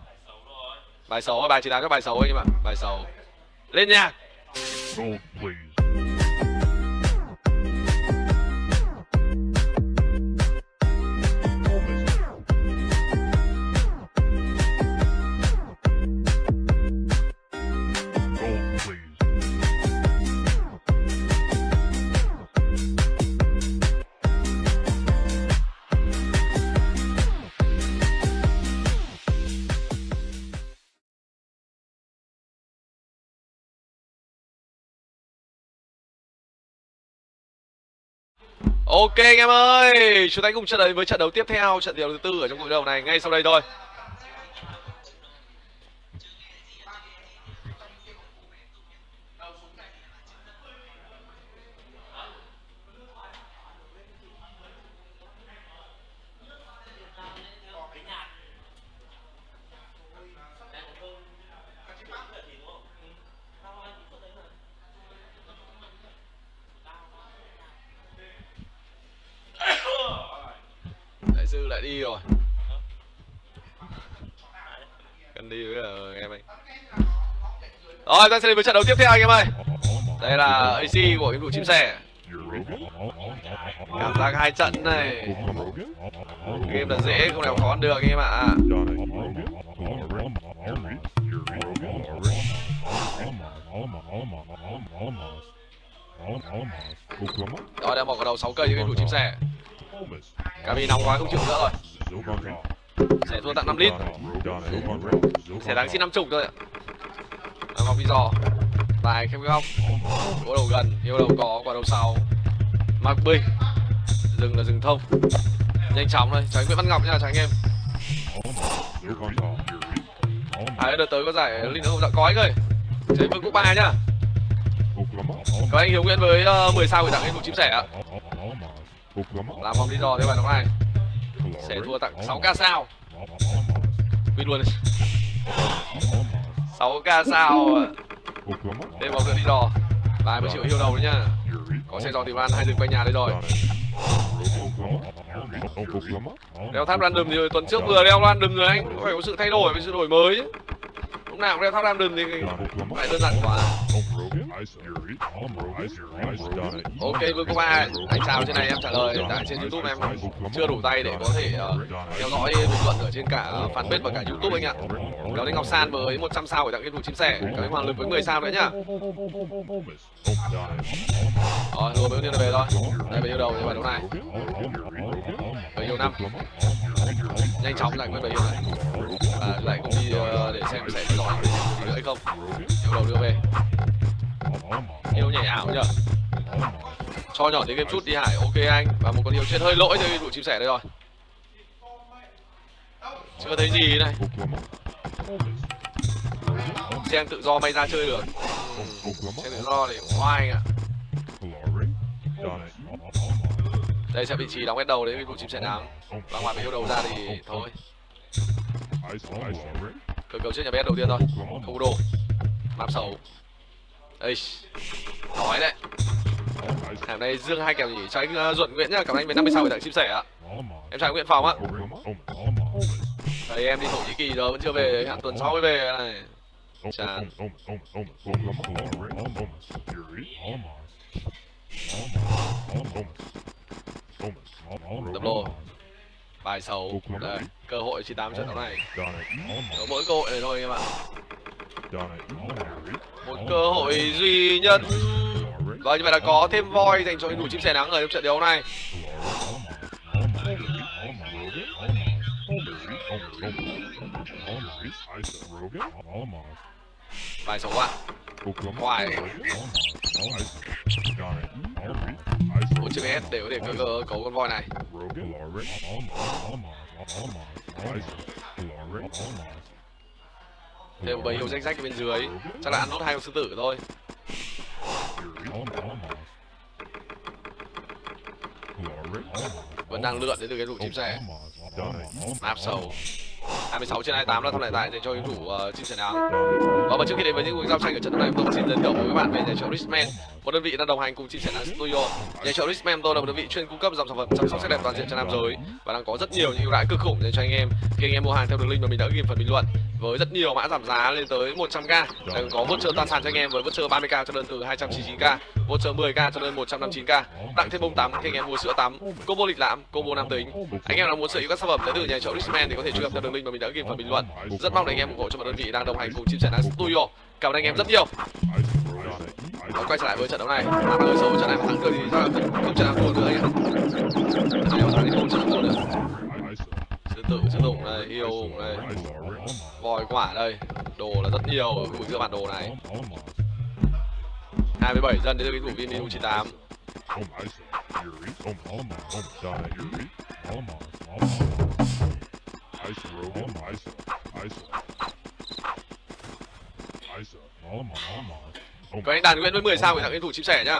Bài 6 rồi, bài 98 các bài 6 anh em ạ. Bài 6. Lên nha. Ok anh em ơi, chúng ta cùng chờ đợi với trận đấu tiếp theo, trận đấu thứ tư ở trong cuộc đấu này ngay sau đây thôi. Sư lại đi rồi. Cần đi với em anh. Rồi, ta sẽ đến với trận đấu tiếp theo anh em ơi. Đây là AC của cái đội Chim Sẻ. Cảm giác 2 trận này. Game là dễ, không nào khó ăn được anh em ạ. Rồi, đang bỏ vào đầu 6 cây cho cái đội Chim Sẻ. Cà vì nóng quá không chịu nữa rồi. Sẽ thua tặng 5 lít. Sẽ đáng xin 50 thôi ạ. Ngọc đi giò. Tài khép góc. Gỗ đầu gần, yêu đầu có, quả đầu sau. Mặc bình. Rừng là rừng thông. Nhanh chóng thôi, cháu Nguyễn Văn Ngọc nha là tránh em. À đợt tới có giải Linh Nữ Không Có anh ơi. Cháy Vương Cúc 3 nhá. Có anh Hiếu Nguyễn với 10 sao gửi tặng em một chim sẻ ạ. Làm vòng đi dò thế bạn nóng này. Sẽ thua tặng 6k sao. Win luôn đi. 6k sao. Đây bóng được đi dò. 30 triệu hiêu đầu đấy nhá. Có xe dò tìm ăn, hai đường quanh nhà đây rồi. Đeo tháp random thì tuần trước vừa đeo random rồi anh. Phải có sự thay đổi, với sự đổi mới chứ. Lúc nào cũng đeo tháp random thì phải đơn giản quá. Ok Vương Quốc 3, anh chào trên này em trả lời. Tại trên YouTube em chưa đủ tay để có thể theo dõi bình luận ở trên cả fanpage và cả YouTube anh ạ. Đó đến Ngọc San với 100 sao để tặng cái thủ chim sẻ. Các anh Hoàng Lực với 10 sao nữa nhá. Rồi, đùa mấy con này về rồi. Đây bấy nhiêu đầu thì bạn đấu này. Bấy nhiêu năm. Nhanh chóng lại quên bấy nhiêu này. À, lại cũng đi để xem sẽ có giỏi gì nữa hay không. Nhiều đầu đưa về. Yêu nhảy ảo nhở. Cho nhỏ tí game chút đi Hải, ok anh. Và một con yêu chết hơi lỗi thì đủ chim sẻ đây rồi. Chưa thấy gì này. Xem tự do may ra chơi được. Xem tự do để hoài anh ạ. Đây sẽ vị trí đóng cái đầu đấy, vụ chim sẻ nám. Và ngoài bị yêu đầu ra thì thôi. Cơ cầu chết nhà bé đầu tiên thôi. Không đồ. Map xấu. Ê, nói đấy. Hôm nay dương hai kèo nhỉ, cho anh Duẩn Nguyễn nhá, cảm ơn anh về 50 sau để tặng chim sẻ ạ. Em chào Nguyễn Phòng ạ. Đây em đi Thổ Nhĩ Kỳ giờ vẫn chưa về, hạn tuần sau mới về này. Chán. Tập đồ. Bài xấu. Đấy, cơ hội chỉ 8 trận đấu này. Có mỗi cơ hội này thôi em ạ. Một cơ hội duy nhất. Rồi như vậy là có thêm voi dành cho anh đủ chim sẻ nắng ở trong trận đấu này. Bài xấu ạ. Hoài. Một chiếc S để có thể cấu con voi này. Thêm một bầy yêu rách rách bên dưới. Chắc là ăn nốt hai con sư tử thôi. Vẫn đang lượn đến từ cái rủ chim sẻ. Map sầu. 26 trên 28 là thăm lại tại dành cho cái rủ chim sẻ nào. Và trước khi đến với những cuộc giao tranh ở trận này, tôi xin giới thiệu với các bạn về nhà triệu Richman, một đơn vị đang đồng hành cùng chim sẻ nắng studio. Nhà triệu Richman tôi là một đơn vị chuyên cung cấp dòng sản phẩm chăm sóc sắc đẹp toàn diện cho nam giới và đang có rất nhiều những ưu đãi cực khủng dành cho anh em khi anh em mua hàng theo đường link mà mình đã ghi phần bình luận, với rất nhiều mã giảm giá lên tới 100k. Đang có voucher toàn sàn cho anh em với voucher 30k cho đơn từ 299k, voucher 10k cho đơn 159k, tặng thêm bông tắm khi anh em mua sữa tắm, combo lịch lãm, combo nam tính. Anh em nào muốn sở hữu các sản phẩm đến từ nhà triệu Richman thì có thể truy cập theo đường link mà mình đã ghi phần bình luận. Rất mong là anh em ủng hộ cho một đơn vị đang đồng hành cùng chim sẻ nắng studio. Cảm ơn anh em rất nhiều. Đó, quay trở lại với trận đấu này. Nam người xấu trận này mà thắng được thì chắc là không trận nào nữa anh ạ. Không trận nào nữa. Sư tử sử dụng này, yêu này, vòi quả đây, đồ là rất nhiều ở khu giữa bản đồ này. 27 dân đến từ cái thủ viên U98. Còn anh Đàn Nguyễn với 10 sao gửi tặng đến thủ chim sẻ nhá.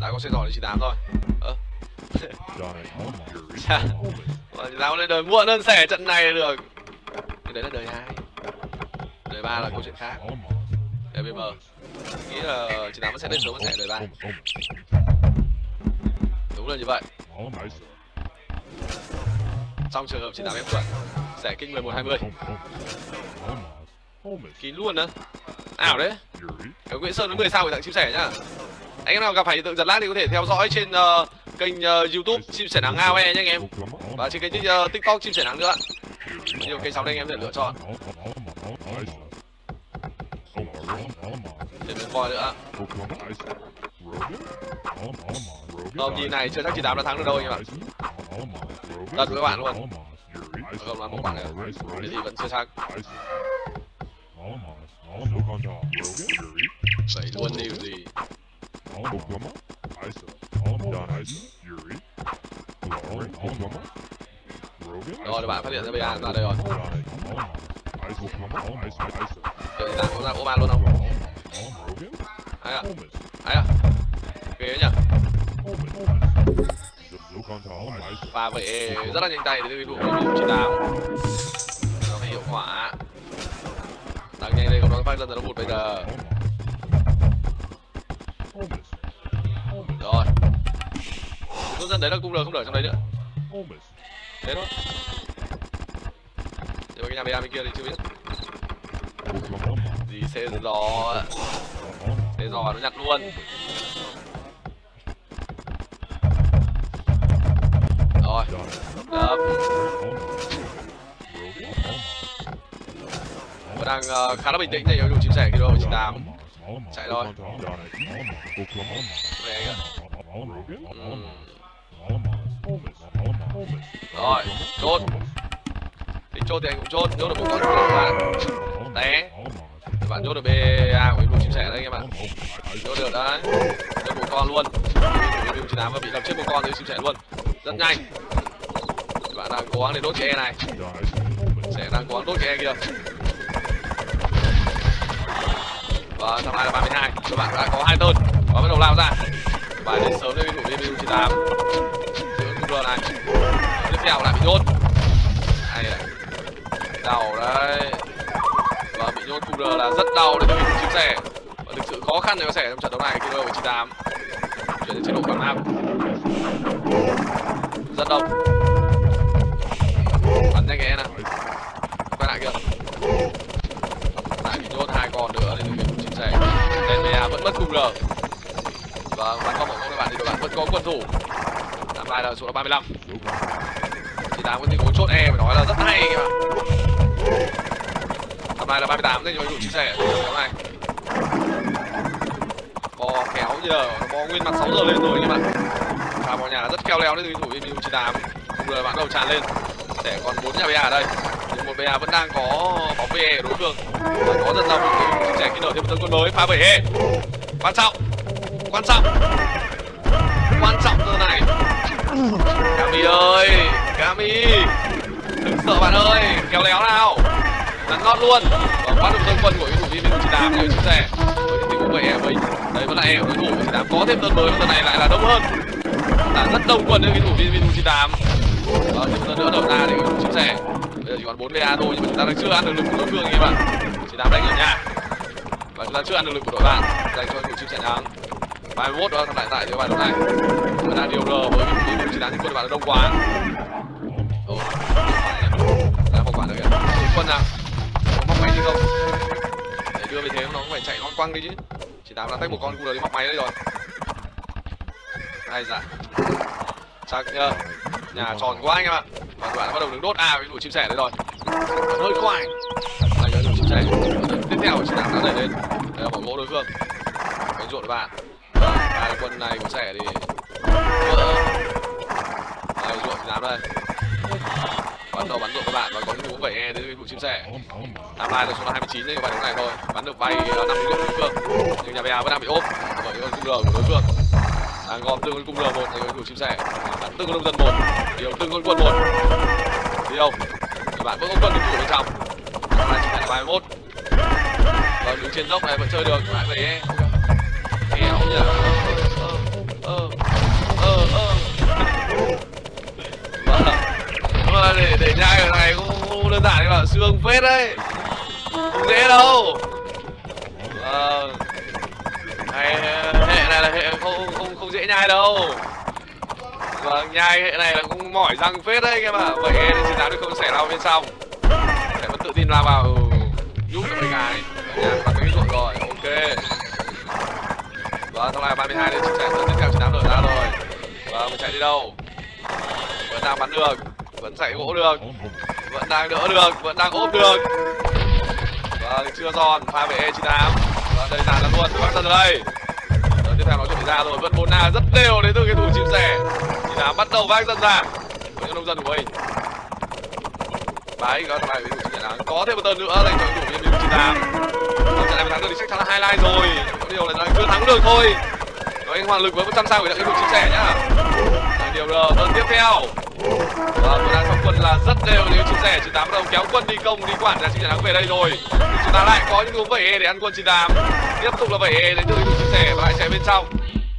Đã có xe giỏ đến 98 rồi. Dạo lên đời muộn hơn sẻ trận này được. Thì đấy là đời 2. Đời 3 là câu chuyện khác. Em nghĩ là 98 vẫn sẽ lên sớm hơn sẻ đời 3. Đúng là như vậy. Trong trường hợp 98 em chuẩn. Sẻ kinh 11-20. Kín luôn á. Ảo đấy. Cái Nguyễn Sơn với 10 sao gửi tặng chim sẻ nhá. Anh em nào gặp phải hiện tượng giật lag thì có thể theo dõi trên kênh YouTube chim sẻ nắng AOE nha anh em. Và trên kênh TikTok chim sẻ nắng nữa. Nhiều kênh sau đây anh em có thể lựa chọn. Để bên voi nữa. Không, nhìn này chưa chắc 98 đã thắng được đâu anh em ạ. Đặt với các bạn luôn. Không đoán một bạn này. Thế thì vẫn chưa chắc. Vậy luôn đi gì. All the rồi bạn, phát hiện ra BA ra đây rồi. Để tạm có ra Oban luôn không? Đấy ạ, đấy ạ. Ghế nhỉ. Và vậy rất là nhanh tay đến vụ U98. Nó phải hiệu quả. Đang nhanh đây còn nó phát ra từ nó 1 bây giờ. Rồi. Rút dân đấy là cung lờ không đỡ trong đấy nữa. Thế thôi. Thế mà cái nhà BA bên kia thì chưa biết. Gì xe giò. Xe giò nó nhặt luôn. Rồi. Đập. Vẫn đang khá là bình tĩnh để yếu đủ chim sẻ kia đâu, 98. Chạy rồi. Về kìa. Rồi, chốt. Tính chốt thì anh cũng chốt, chốt được một con của bạn. Té. Bạn chốt được BA của chim sẻ đấy anh em ạ. Chốt được đấy. Chốt một con luôn. U98 và bị làm chết một con rồi chim sẻ luôn. Rất nhanh. Bạn đang cố gắng để đốt cái E này. Sẽ đang cố gắng đốt cái E kia. Và thằng này là 32. Các bạn đã có 2 tên. Và bắt đầu lao ra. Và đến sớm lên thủ DBU98. Giữa cung đường này. Tiếp theo lại bị nhốt. Hay này. Đau đấy. Và bị nhốt cung đường là rất đau để mình chim sẻ. Và thực sự khó khăn để có sẻ trong trận đấu này. Khi đôi 98 chuyển đến chế độ cảm nam. Rất đông. Bắn nhanh cái này. Quay lại kìa. Lại bị nhốt 2 con nữa thì mình chim sẻ. DBA vẫn mất cung đường. Và bắn không ổn các bạn thì đội bạn vẫn có quân thủ. Làm lại là số là 35. Chỉ đám có tình huống chốt E phải nói là rất hay các bạn. Làm lại là 38 thế nhưng mà đủ chia sẻ cái này. Bò kéo nhờ, bò nguyên mặt 6 giờ lên rồi các bạn. Và bò nhà rất keo léo đấy thủ bên U98. Rồi bạn đầu tràn lên. Để còn 4 nhà BA ở đây. Nhưng một BA vẫn đang có bóng BE đối phương. Và có rất là một chia sẻ khi nở thêm một tên quân mới phá 7E. Quan trọng. Quan trọng giờ này. Kami ơi, Kami đừng sợ bạn ơi, kéo léo nào, bắn lót luôn. Và quá được dân quân của đối thủ U98 rồi chia sẻ. Với tình huống vậy em ấy, đấy vẫn là em đối thủ U98 có thêm dân mới và giờ này lại là đông hơn, là rất đông quân đối thủ U98. Đó, thêm dân nữa đầu ra để chia sẻ. Bây giờ chỉ còn 4 BA thôi nhưng mà chúng ta đang chưa ăn được lực của đối phương các bạn. U98 đánh ở nhà và chúng ta chưa ăn được lực của đội bạn dành cho đội chim sẻ nắng. 21 đó thằng lại tại cái bài đấu này. Vẫn đang điều đờ với những chỉ đám những quân bạn đông quá. Ồ, đã không quản được kìa. Quân nào? Có móc máy chứ không? Để đưa về thế nó cũng phải chạy loang quăng đi chứ. Chỉ đám là tách một con cua đi móc máy đấy rồi. Ai dạ. Chắc nhờ. Nhà tròn quá anh em ạ. Và các bạn đã bắt đầu đứng đốt A với đủ chim sẻ đấy rồi. Hơi khoai. Lại nhớ đủ chim sẻ. Tiếp theo chỉ đám đã đẩy lên. Đây là bỏ gỗ đối phương. Cái ruộng của bạn. Hai quân này của sẻ thì đây ruộng dám đây bắt đầu bắn ruộng các bạn và có những cú vẩy E đến với vụ chim sẻ. Tham lai là số 29 đấy các bạn, đúng này thôi bắn được vay 5 đối tượng đối phương nhưng nhà BA vẫn đang bị ốp bởi con cung lờ của đối phương đang gom từng con cung lờ 1 với vụ chim sẻ, bắn từng con nông dân 1, điều từng con quân 1 điều các bạn vẫn có quân được thủ bên trong. Tham lai chúng ta là 21 và đứng trên dốc này vẫn chơi được lại vẩy E. Kéo nhỉ. Mà để nhai ở này cũng đơn giản mà xương phết đấy. Không dễ đâu. Hệ này là hệ không dễ nhai đâu. Và nhai hệ này là cũng mỏi răng phết đấy các bạn. Vậy nên chị Tám được không xẻ lao bên sau. Để vẫn tự tin lao vào giúp cho mình gái. Ở nhà bắn cái ruộng rồi, ok. Và thằng này 32 đấy, chim sẻ vẫn tiếp theo chim sẻ ra rồi. Và mình chạy đi đâu? Vẫn đang bắn được, vẫn chạy gỗ được, vẫn đang đỡ được, vẫn đang ốp được. Và chưa giòn, pha về E98. Và đây dàn ra luôn, bắt ra từ đây. Đó, tiếp theo nó chuẩn bị ra rồi, vẫn 4A rất đều đến từ cái thủ chim sẻ. Chim sẻ bắt đầu vác dân ra với những nông dân của mình. Đấy, có thằng này với thủ chim sẻ nắng. Có thêm một tên nữa dành cho thủ viên U98. Trận này mà thắng được thì chắc chắn là highlight rồi. Có điều là chưa thắng được thôi. Rồi anh hoàn lực với 100 sao để đợi cái đội chim sẻ nhá. Điều là đơn tiếp theo. Và chúng ta xong quân là rất đều nếu Chim Sẻ 98 bắt đầu kéo quân đi công đi quản ra Chim Sẻ Nắng về đây rồi. Chúng ta lại có những cú vẩy E để ăn quân 98. Tiếp tục là vẩy E đến từ Chim Sẻ và lại chạy bên trong.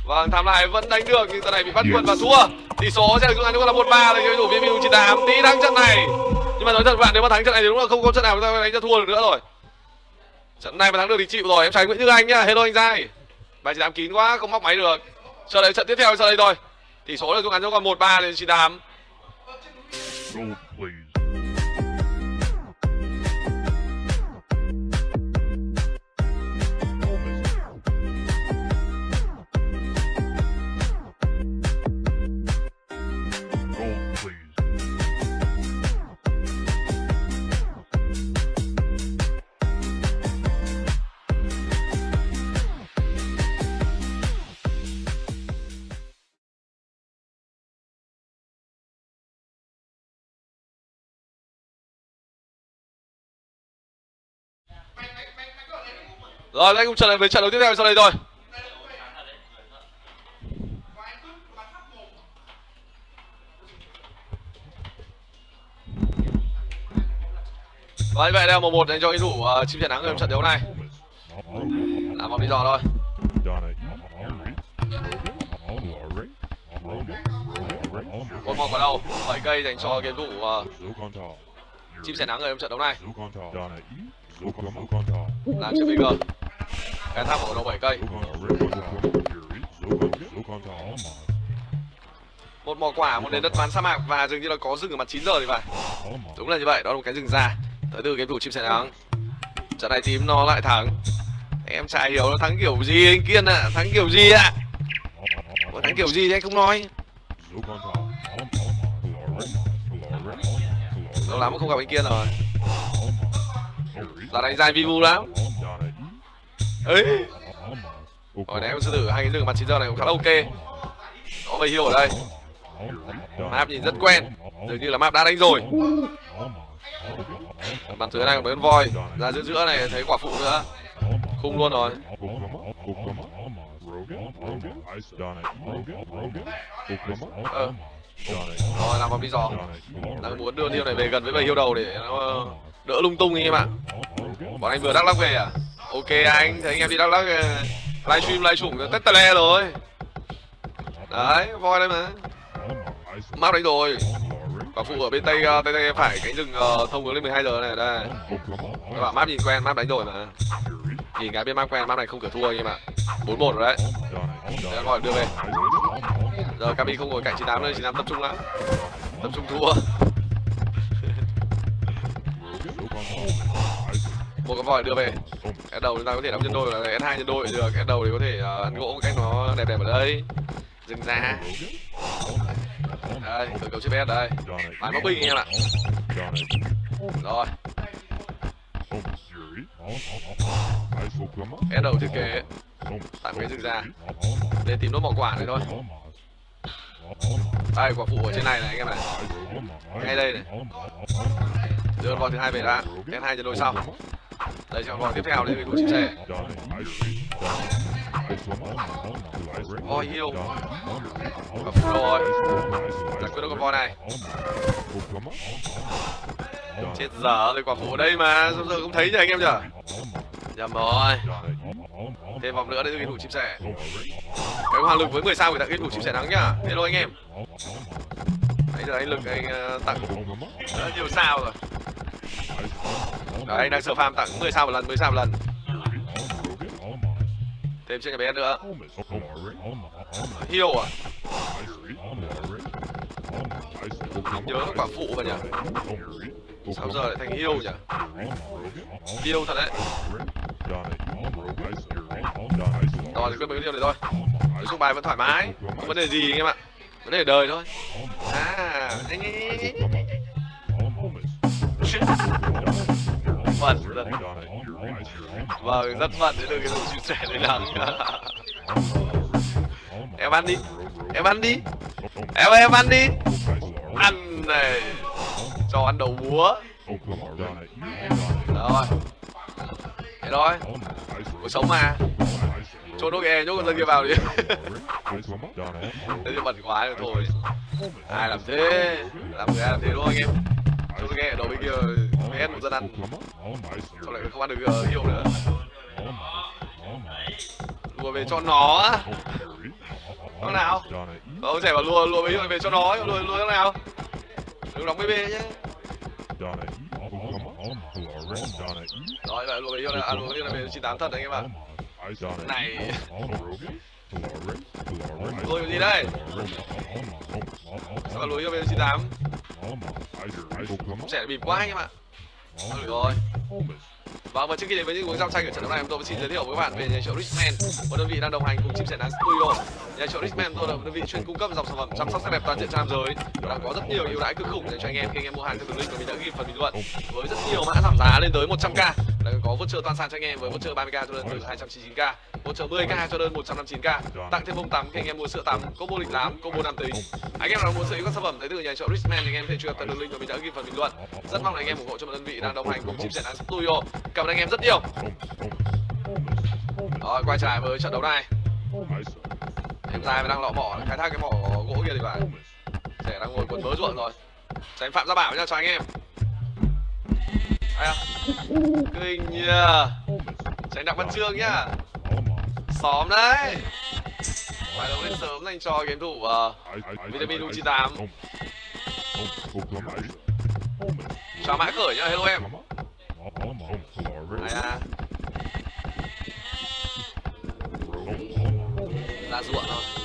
Vâng, Thám Lại vẫn đánh được nhưng trận này bị bắt quân và thua. Tỷ số sẽ được chúng ta là 1-3 đối với thủ viên U98 tí thắng trận này. Nhưng mà nói thật các bạn, nếu mà thắng trận này thì đúng là không có trận nào chúng ta đánh cho thua được nữa rồi. Trận này mà thắng được thì chịu rồi. Em trai Nguyễn Như Anh nhá, hello anh trai. Bài 98 kín quá, không móc máy được. Sau đấy trận tiếp theo sau đây thôi. Tỷ số là chúng ta còn 1-3 đến 98. Rồi, anh cũng trở lại với trận đấu tiếp theo sau đây rồi. Và như vậy đây là 1-1 dành cho đối thủ Chim Sẻ Nắng trong trận đấu này. Làm một lý do thôi. Một một vào đầu, 7 cây dành cho game thủ Chim Sẻ Nắng trong trận đấu này. Làm cho BG. Cái tháp của nó 7 cây. Một mỏ quả, một nền đất bán sa mạc và dường như là có rừng ở mặt 9 giờ thì phải. Đúng là như vậy, đó là một cái rừng già. Tới từ game thủ Chim Sẻ Nắng. Trận này tím nó lại thắng. Em chả hiểu nó thắng kiểu gì anh Kiên ạ, à. Thắng kiểu gì ạ? À? Thắng kiểu gì thì anh không nói. Lâu lắm không gặp anh Kiên rồi. Là đánh dài Vivu lắm. Ấy. Rồi ném sư tử hai cái rừng mặt 9 giờ này cũng khá là ok. Có về hiểu ở đây. Map nhìn rất quen. Dường như là map đã đánh rồi. Bàn thứ này còn với con voi. Ra giữa giữa này thấy quả phụ nữa. Khung luôn rồi. Rồi làm vòng đi giò. Đang muốn đưa hiêu này về gần với bầy hiêu đầu để nó đỡ lung tung anh em ạ. Bọn anh vừa Đắk Lắk về à? Ok anh, thấy anh em đi Đắk Lắk livestream live chủng tết tè le rồi. Đấy, voi đây mà. Map đánh rồi. Quả phụ ở bên tây tây phải cánh rừng thông hướng lên 12 giờ này đây. Các bạn map nhìn quen, map đánh rồi mà. Nhìn cái bên map quen, map này không cửa thua anh em ạ. 4-1 rồi đấy. Để gọi đưa về. Giờ Kami không ngồi cạnh 98 nữa, 98 tập trung lắm. Tập trung thua. Một con voi đưa về. Cái đầu chúng ta có thể đóng nhân đôi là S2 nhân đôi được. Cái đầu thì có thể ăn gỗ một cách nó đẹp đẹp ở đây. Dừng ra. Đây, khởi cầu chiếc S đây. Bán bóng binh anh em ạ. Rồi. S đầu thiết kế. Tạm cái dừng ra. Để tìm nốt mỏ quả này thôi. Đây, quả phụ ở trên này này anh em này. Ngay đây này. Đưa con voi thứ hai về đã. S2 cho đôi sau. Đây sẽ con voi tiếp theo lên mình cũng chia sẻ. Voi hiêu. Quả phụ rồi. Giải quyết được con voi này. Chết dở rồi, quả phụ ở đây mà. Sao giờ không thấy nhỉ anh em nhở? Nhầm rồi. Thêm vòng nữa đến từ game thủ Chim Sẻ. Cái hoàng lực với 10 sao gửi tặng game thủ Chim Sẻ Nắng nhá. Hello anh em. Nãy giờ anh Lực anh tặng rất nhiều sao rồi. Đấy, anh đang sở farm tặng 10 sao một lần, 10 sao một lần. Thêm chiếc nhà bé nữa. Hiêu à? Không nhớ quả phụ mà nhỉ? Sao giờ lại thành hiêu nhỉ? Hiêu thật đấy. Rồi thì quyết mấy cái điều này thôi. Nói chung bài vẫn thoải mái, không vấn đề gì anh em ạ. Vấn đề đời thôi. À, vâng, rất vâng đến được cái Chim Sẻ Đi Nắng. Em ăn đi, em ăn đi, em ăn đi. Ăn này, cho ăn đầu búa. Rồi, thế thôi, cuộc sống mà. Chỗ đốt e, chỗ con dân kia vào đi. Thế bẩn quá rồi thôi. Ai làm thế? Làm người ai làm thế thôi anh em. Chỗ đốt e ở đầu bên kia mới hết một dân ăn. Sao lại không ăn được hiệu nữa? Lùa về cho nó. Nó nào? Ông rẻ bảo lùa mấy hiệu về cho nó, lùa nó nào? Đừng đóng BB nhé. Rồi lại lùa mấy hiệu này, à lùa mấy hiệu này về 98 thật anh em ạ. Này lùi cái gì đây? Sao mà lùi cho bên 98? Trẻ bịp quá anh em ạ. Được rồi. Vâng, và trước khi đến với những uống rau xanh ở trận đấu này, tôi xin giới thiệu với các bạn về nhà triệu Richman, một đơn vị đang đồng hành cùng Chim Sẻ Đi Nắng Studio. Nhà triệu Richman tôi là một đơn vị chuyên cung cấp dòng sản phẩm chăm sóc sắc đẹp toàn diện cho nam giới và đang có rất nhiều ưu đãi cực khủng dành cho anh em khi anh em mua hàng theo đường link mà mình đã ghi phần bình luận, với rất nhiều mã giảm giá lên tới 100k. Đang có voucher toàn sàn cho anh em với voucher 30k cho đơn từ 299k, voucher 10k cho đơn 159k, tặng thêm bông tắm khi anh em mua sữa tắm, combo lịch lãm, combo nam tính. Anh em nào muốn sở hữu các sản phẩm đến từ nhà triệu Richman, anh em thể truy cập theo đường link mà mình đã ghi phần bình luận. Rất mong là anh em ủng hộ cho một đơn vị đang đồng hành cùng Chim Sẻ Đi Nắng Studio. Cảm ơn anh em rất nhiều. Rồi quay trở lại với trận đấu này. Em dài đang lọ mỏ, khai thác cái mỏ gỗ kia thì phải. Trẻ đang ngồi quần bớ ruộng rồi. Tránh phạm ra bảo nha cho anh em. À, kinh nhờ. Tránh Đặng Văn Trương nhá. Xóm đấy. Phải đấu lên sớm dành cho game thủ Vitamin U98. Chào Mã Khởi nhá, hello em. À. Ra ruộng thôi.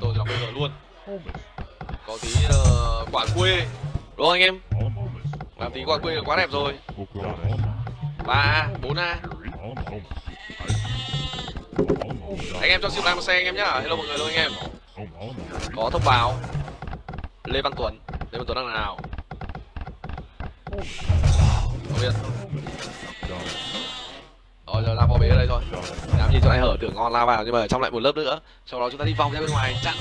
BGR luôn. Tôi thì đọc BGR luôn. Có tí quả quê. Đúng anh em. Làm tí quả quê là quá đẹp rồi. 3A, 4A. Anh em cho xin like một xe anh em nhá. Hello mọi người, hello anh em. Có thông báo Lê Văn Tuấn. Lê Văn Tuấn đang nào? Không biết. Rồi giờ lao vào bế ở đây rồi. Làm gì cho anh hở tưởng ngon lao vào nhưng mà trong lại một lớp nữa. Sau đó chúng ta đi vòng ra bên ngoài chặn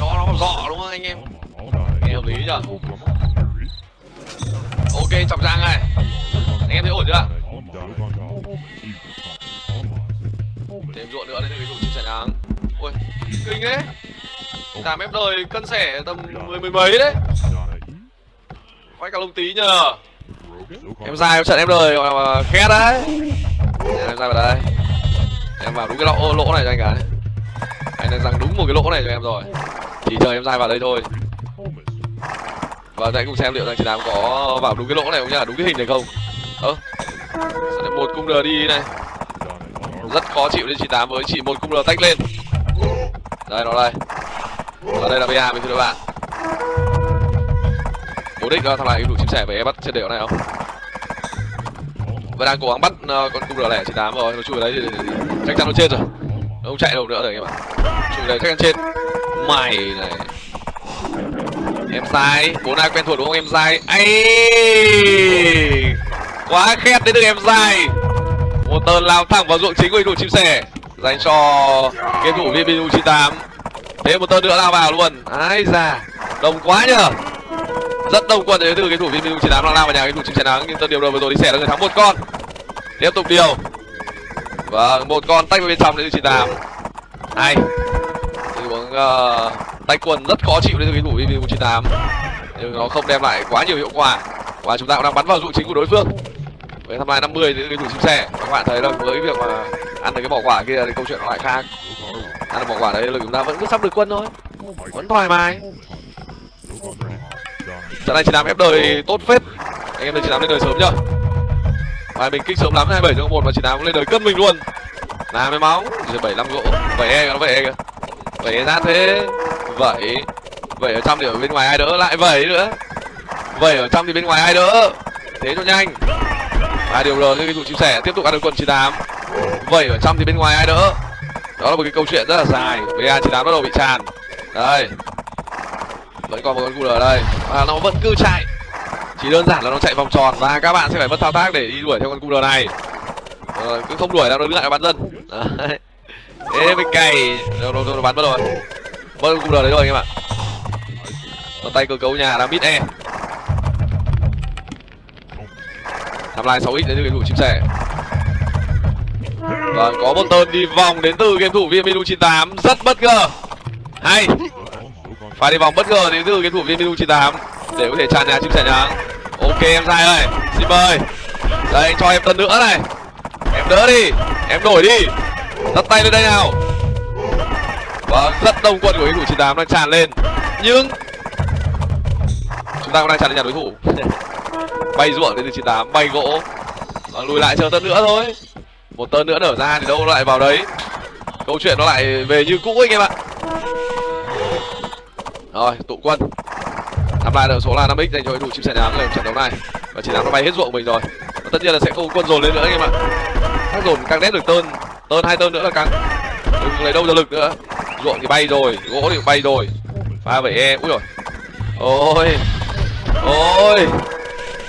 cho nó vào dọ đúng không anh em? Nghe hợp lý chưa? Ok trọng trang này. Anh em thấy ổn chưa? Thêm ruộng nữa đây là cái ruộng Chim Sẻ Nắng. Ôi kinh đấy. Làm ép đời cân sẻ tầm mười mấy đấy. Quay cả lông tí nhờ. Em dài trận ép đời mà khét đấy. Em ra vào đây. Em vào đúng cái lỗ này cho anh cả. Anh đang rằng đúng một cái lỗ này cho em rồi. Chỉ chờ em dài vào đây thôi. Và anh cũng xem liệu rằng chị Nam có vào đúng cái lỗ này không nhá, đúng cái hình này không. Một cung đờ đi này. Rất khó chịu đến 98 với chỉ một cung đờ tách lên. Đây nó đây. Và đây là BA mình thưa các bạn. Bố đích ra thằng này đủ Chim Sẻ về bắt trên đều này không? Và đang cố gắng bắt con cung đờ lẻ 98 rồi, nó chui vào đấy thì chắc chắn nó chết rồi. Nó không chạy đâu nữa rồi các bạn. Chui đấy chắc chắn chết. Mày này. Em sai, 4A quen thuộc đúng không em sai? Ấy! Quá khét đến được em sai. Một tơn lao thẳng vào ruộng chính của đủ Chim Sẻ dành cho game thủ VPU 98. Thế một tơ nữa lao vào luôn. Ai da, đông quá nhờ. Rất đông quân đến từ cái thủ viên U98 đang lao vào nhà cái thủ Chim Sẻ Nắng. Nhưng tơ điều đầu vừa rồi đi xẻ là người thắng một con. Tiếp tục điều. Vâng, một con tách vào bên trong đến từ U98. Hay. Tình huống tách quân rất khó chịu đến từ cái thủ viên U98. Nhưng nó không đem lại quá nhiều hiệu quả. Và chúng ta cũng đang bắn vào trụ chính của đối phương. Với tham lai 50 đến từ cái thủ Chim Sẻ. Các bạn thấy là với việc mà ăn được cái bỏ quả kia thì câu chuyện nó lại khác. Ăn được bỏ quả đấy là chúng ta vẫn cứ sắp được quân thôi. Vẫn thoải mái. Trận này chị Nam ép đời tốt phết. Anh em thấy chị Nam lên đời sớm nhá. Và mình kích sớm lắm 27-1 và chị Nam cũng lên đời cân mình luôn. Nam mới máu, rồi 75 gỗ. Vậy e nó vậy e kìa. Vậy e ra thế. Vậy. Vậy ở trong thì ở bên ngoài ai đỡ lại vậy nữa. Vậy ở trong thì bên ngoài ai đỡ. Thế cho nhanh. Và điều rồi cái thủ Chim Sẻ tiếp tục ăn được quân 98. Vậy ở trong thì bên ngoài ai đỡ. Đó là một cái câu chuyện rất là dài. BA98 bắt đầu bị tràn. Đây. Vẫn còn một con cooler đây. Và nó vẫn cứ chạy. Chỉ đơn giản là nó chạy vòng tròn. Và các bạn sẽ phải mất thao tác để đi đuổi theo con cooler này. Rồi, cứ không đuổi đâu nó đứng lại bắn dân. Đấy. Thế mới cày. Nó bắn mất rồi. Mất con cooler đấy rồi anh em ạ. Nó tay cơ cấu nhà đang mít e. Timeline 6x đến từ game thủ Chim Sẻ. Và có một turn đi vòng đến từ game thủ Vitamin U98 rất bất ngờ. Hay. Phải đi vòng bất ngờ đến từ game thủ Vitamin U98 để có thể tràn nhà Chim Sẻ Nắng. Ok em Sai ơi, xin mời. Đây anh cho em turn nữa này. Em đỡ đi, em đổi đi. Dắt tay lên đây nào. Và rất đông quân của game thủ 98 đang tràn lên. Nhưng chúng ta cũng đang tràn lên nhà đối thủ. Bay ruộng đến từ 98, bay gỗ. Và lùi lại chờ turn nữa thôi. Một turn nữa nở ra thì đâu nó lại vào đấy. Câu chuyện nó lại về như cũ anh em ạ. Rồi, tụ quân. Thắp lại được số là 5x dành cho đối thủ Chim Sẻ Nắng ở trận đấu này. Và chiến thắng nó bay hết ruộng mình rồi. Và tất nhiên là sẽ không quân dồn lên nữa anh em ạ. Các dồn càng đét được turn 2 turn nữa là càng. Đừng lấy đâu ra lực nữa. Ruộng thì bay rồi, gỗ thì bay rồi. 37E, úi rồi. Ôi. Ôi.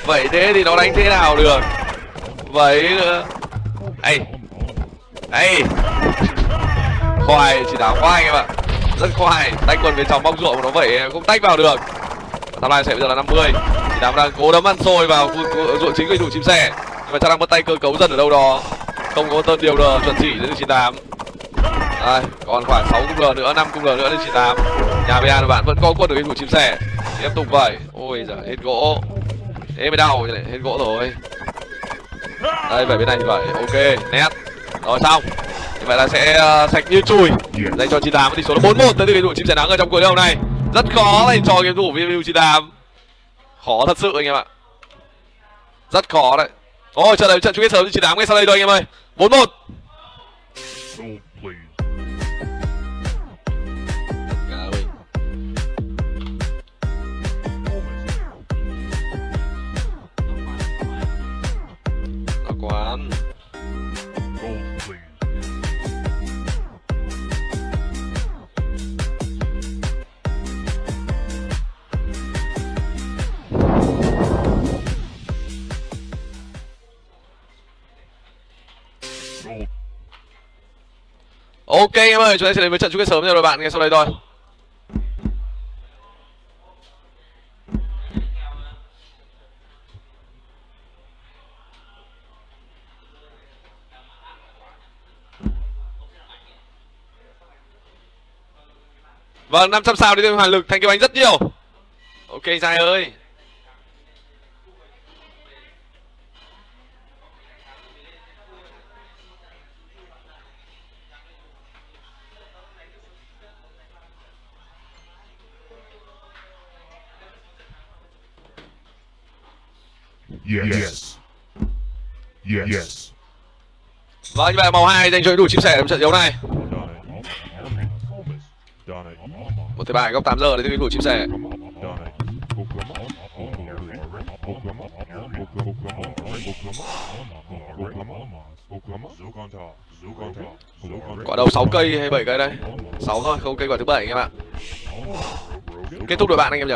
Vậy thế thì nó đánh thế nào được. Vậy nữa. Ây. Ây. Khoai, chỉ đá khoai anh em ạ. Rất khoai, tách quần về trong bóc ruộng của nó vậy cũng tách vào được. Tham lai sẽ bây giờ là 50. Chỉ đá đang cố đấm ăn xôi vào ruộng chính của thủ Chim Sẻ. Nhưng mà chắc đang bắt tay cơ cấu dần ở đâu đó. Không có tên điều đờ chuẩn chỉ đến 98. Đây, còn khoảng 6 cung lờ nữa, 5 cung lờ nữa đến 98. Nhà BA của bạn vẫn có quân được thủ Chim Sẻ. Tiếp tục vậy. Ôi giời, hết gỗ. Thế mới đau, hết gỗ rồi. Đây, về bên này thì vậy, ok, nét. Rồi xong. Như vậy là sẽ sạch như chùi. Dành cho 98 với tỷ số 4-1 tới từ game thủ Chim Sẻ Nắng ở trong cuối đấu này. Rất khó dành cho game thủ VW98. Khó thật sự anh em ạ. Rất khó đấy. Ôi, trận này trận chung kết sớm 98 ngay sau đây thôi anh em ơi. 4-1. Quán ok em ơi, chúng ta sẽ đến với trận chung kết sớm rồi bạn ngay sau đây thôi. Vâng, 500 sao đến từ Hoàn Lực, thank you anh rất nhiều. Ok Giai ơi. Yes. Yes. Yes. Vâng, như vậy màu 2 dành cho đối thủ Chim Sẻ trong trận đấu này. Một thế bài góc 8 giờ để tiếp tục Chim Sẻ. Quả đầu 6 cây hay 7 cây đây? 6 thôi, không cây quả thứ 7 anh em ạ. Kết thúc đội bạn anh em nhỉ?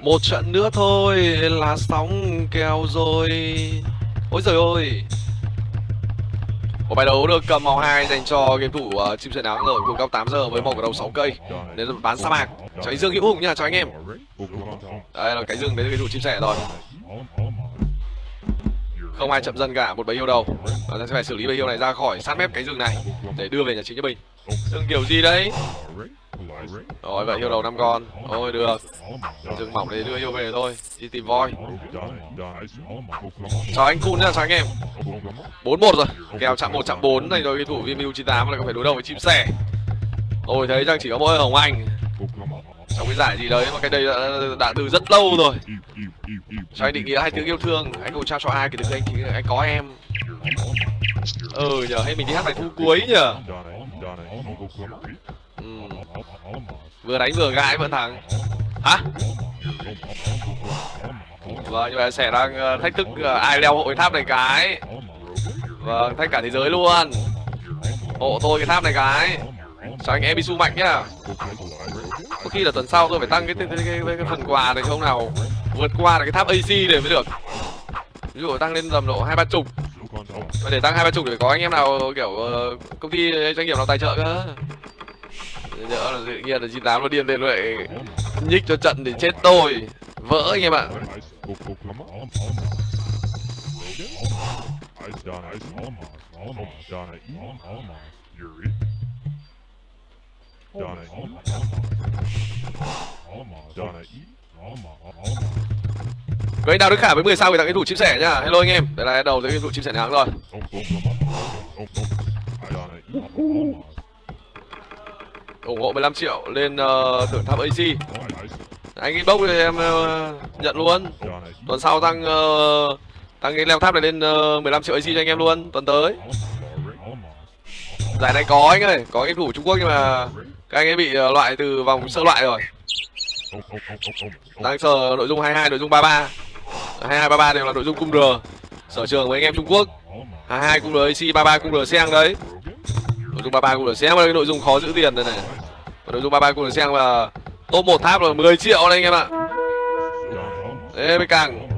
Một trận nữa thôi là sóng kèo rồi. Ôi giời ơi. Một bài đấu được cầm màu 2 dành cho game thủ Chim Sẻ Nắng rồi cùng góc 8 giờ với một quả đầu 6 cây. Đến lượt bán sa mạc. Cháy dương hữu hùng nha, chào anh em. Đây là cái dương đến game thủ Chim Sẻ rồi. Không ai chậm dần cả, một bấy hiêu đầu. Và ta sẽ phải xử lý bấy hiêu này ra khỏi sát mép cái dương này để đưa về nhà chính cho mình. Dương kiểu gì đấy? Rồi vậy hiêu đầu 5 con. Ôi được. Dừng mỏng để đưa hiêu về thôi. Đi tìm voi. Chào anh Kun nha, chào anh em. 4-1 rồi. Kèo chạm 1 chạm 4 dành cho đối thủ VMU98 là có phải đối đầu với Chim Sẻ. Tôi thấy rằng chỉ có mỗi Hồng Anh trong cái giải gì đấy mà cái đây đã từ rất lâu rồi. Cho anh định nghĩa hai tiếng yêu thương. Anh cũng trao cho ai cái tiếng anh thì anh có em. Nhờ hay mình đi hát bài thu cuối nhờ. Vừa đánh vừa gãi vẫn thắng. Hả? Vâng, như vậy Sẻ đang thách thức ai leo hội tháp này cái. Vâng, thách cả thế giới luôn. Hộ tôi cái tháp này cái. Chào anh Ebisu mạnh nhá. Có khi là tuần sau tôi phải tăng cái phần quà này cho ông nào vượt qua là cái tháp AC để mới được. Ví dụ tăng lên tầm độ 2-3 chục. Để tăng 2-3 chục để có anh em nào kiểu công ty doanh nghiệp nào tài trợ cơ. Nhỡ là tự nhiên là 98 nó điên lên vậy, nhích cho trận thì chết tôi, vỡ anh em ạ. Với anh Đào Đức Khả với 10 sao người tặng cái thủ chim sẻ nhá. Hello anh em, đây là đầu tới cái thủ chim sẻ nắng rồi. Ủng hộ 15 triệu lên thưởng tháp AC. Anh inbox thì em nhận luôn. Tuần sau tăng cái leo tháp này lên 15 triệu AC cho anh em luôn tuần tới. Giải này có anh ơi, có cái thủ Trung Quốc nhưng mà các anh ấy bị loại từ vòng sơ loại rồi. Đang sờ nội dung 22, nội dung 33. 22, 33 đều là nội dung cung R. Sở trường với anh em Trung Quốc. 22 cung R AC, 33 cung R Seng đấy. Nội dung 33 cung R Seng là cái nội dung khó giữ tiền đây này. Và nội dung 33 cung R Seng là top 1 tháp là 10 triệu đây anh em ạ. Đấy mới càng.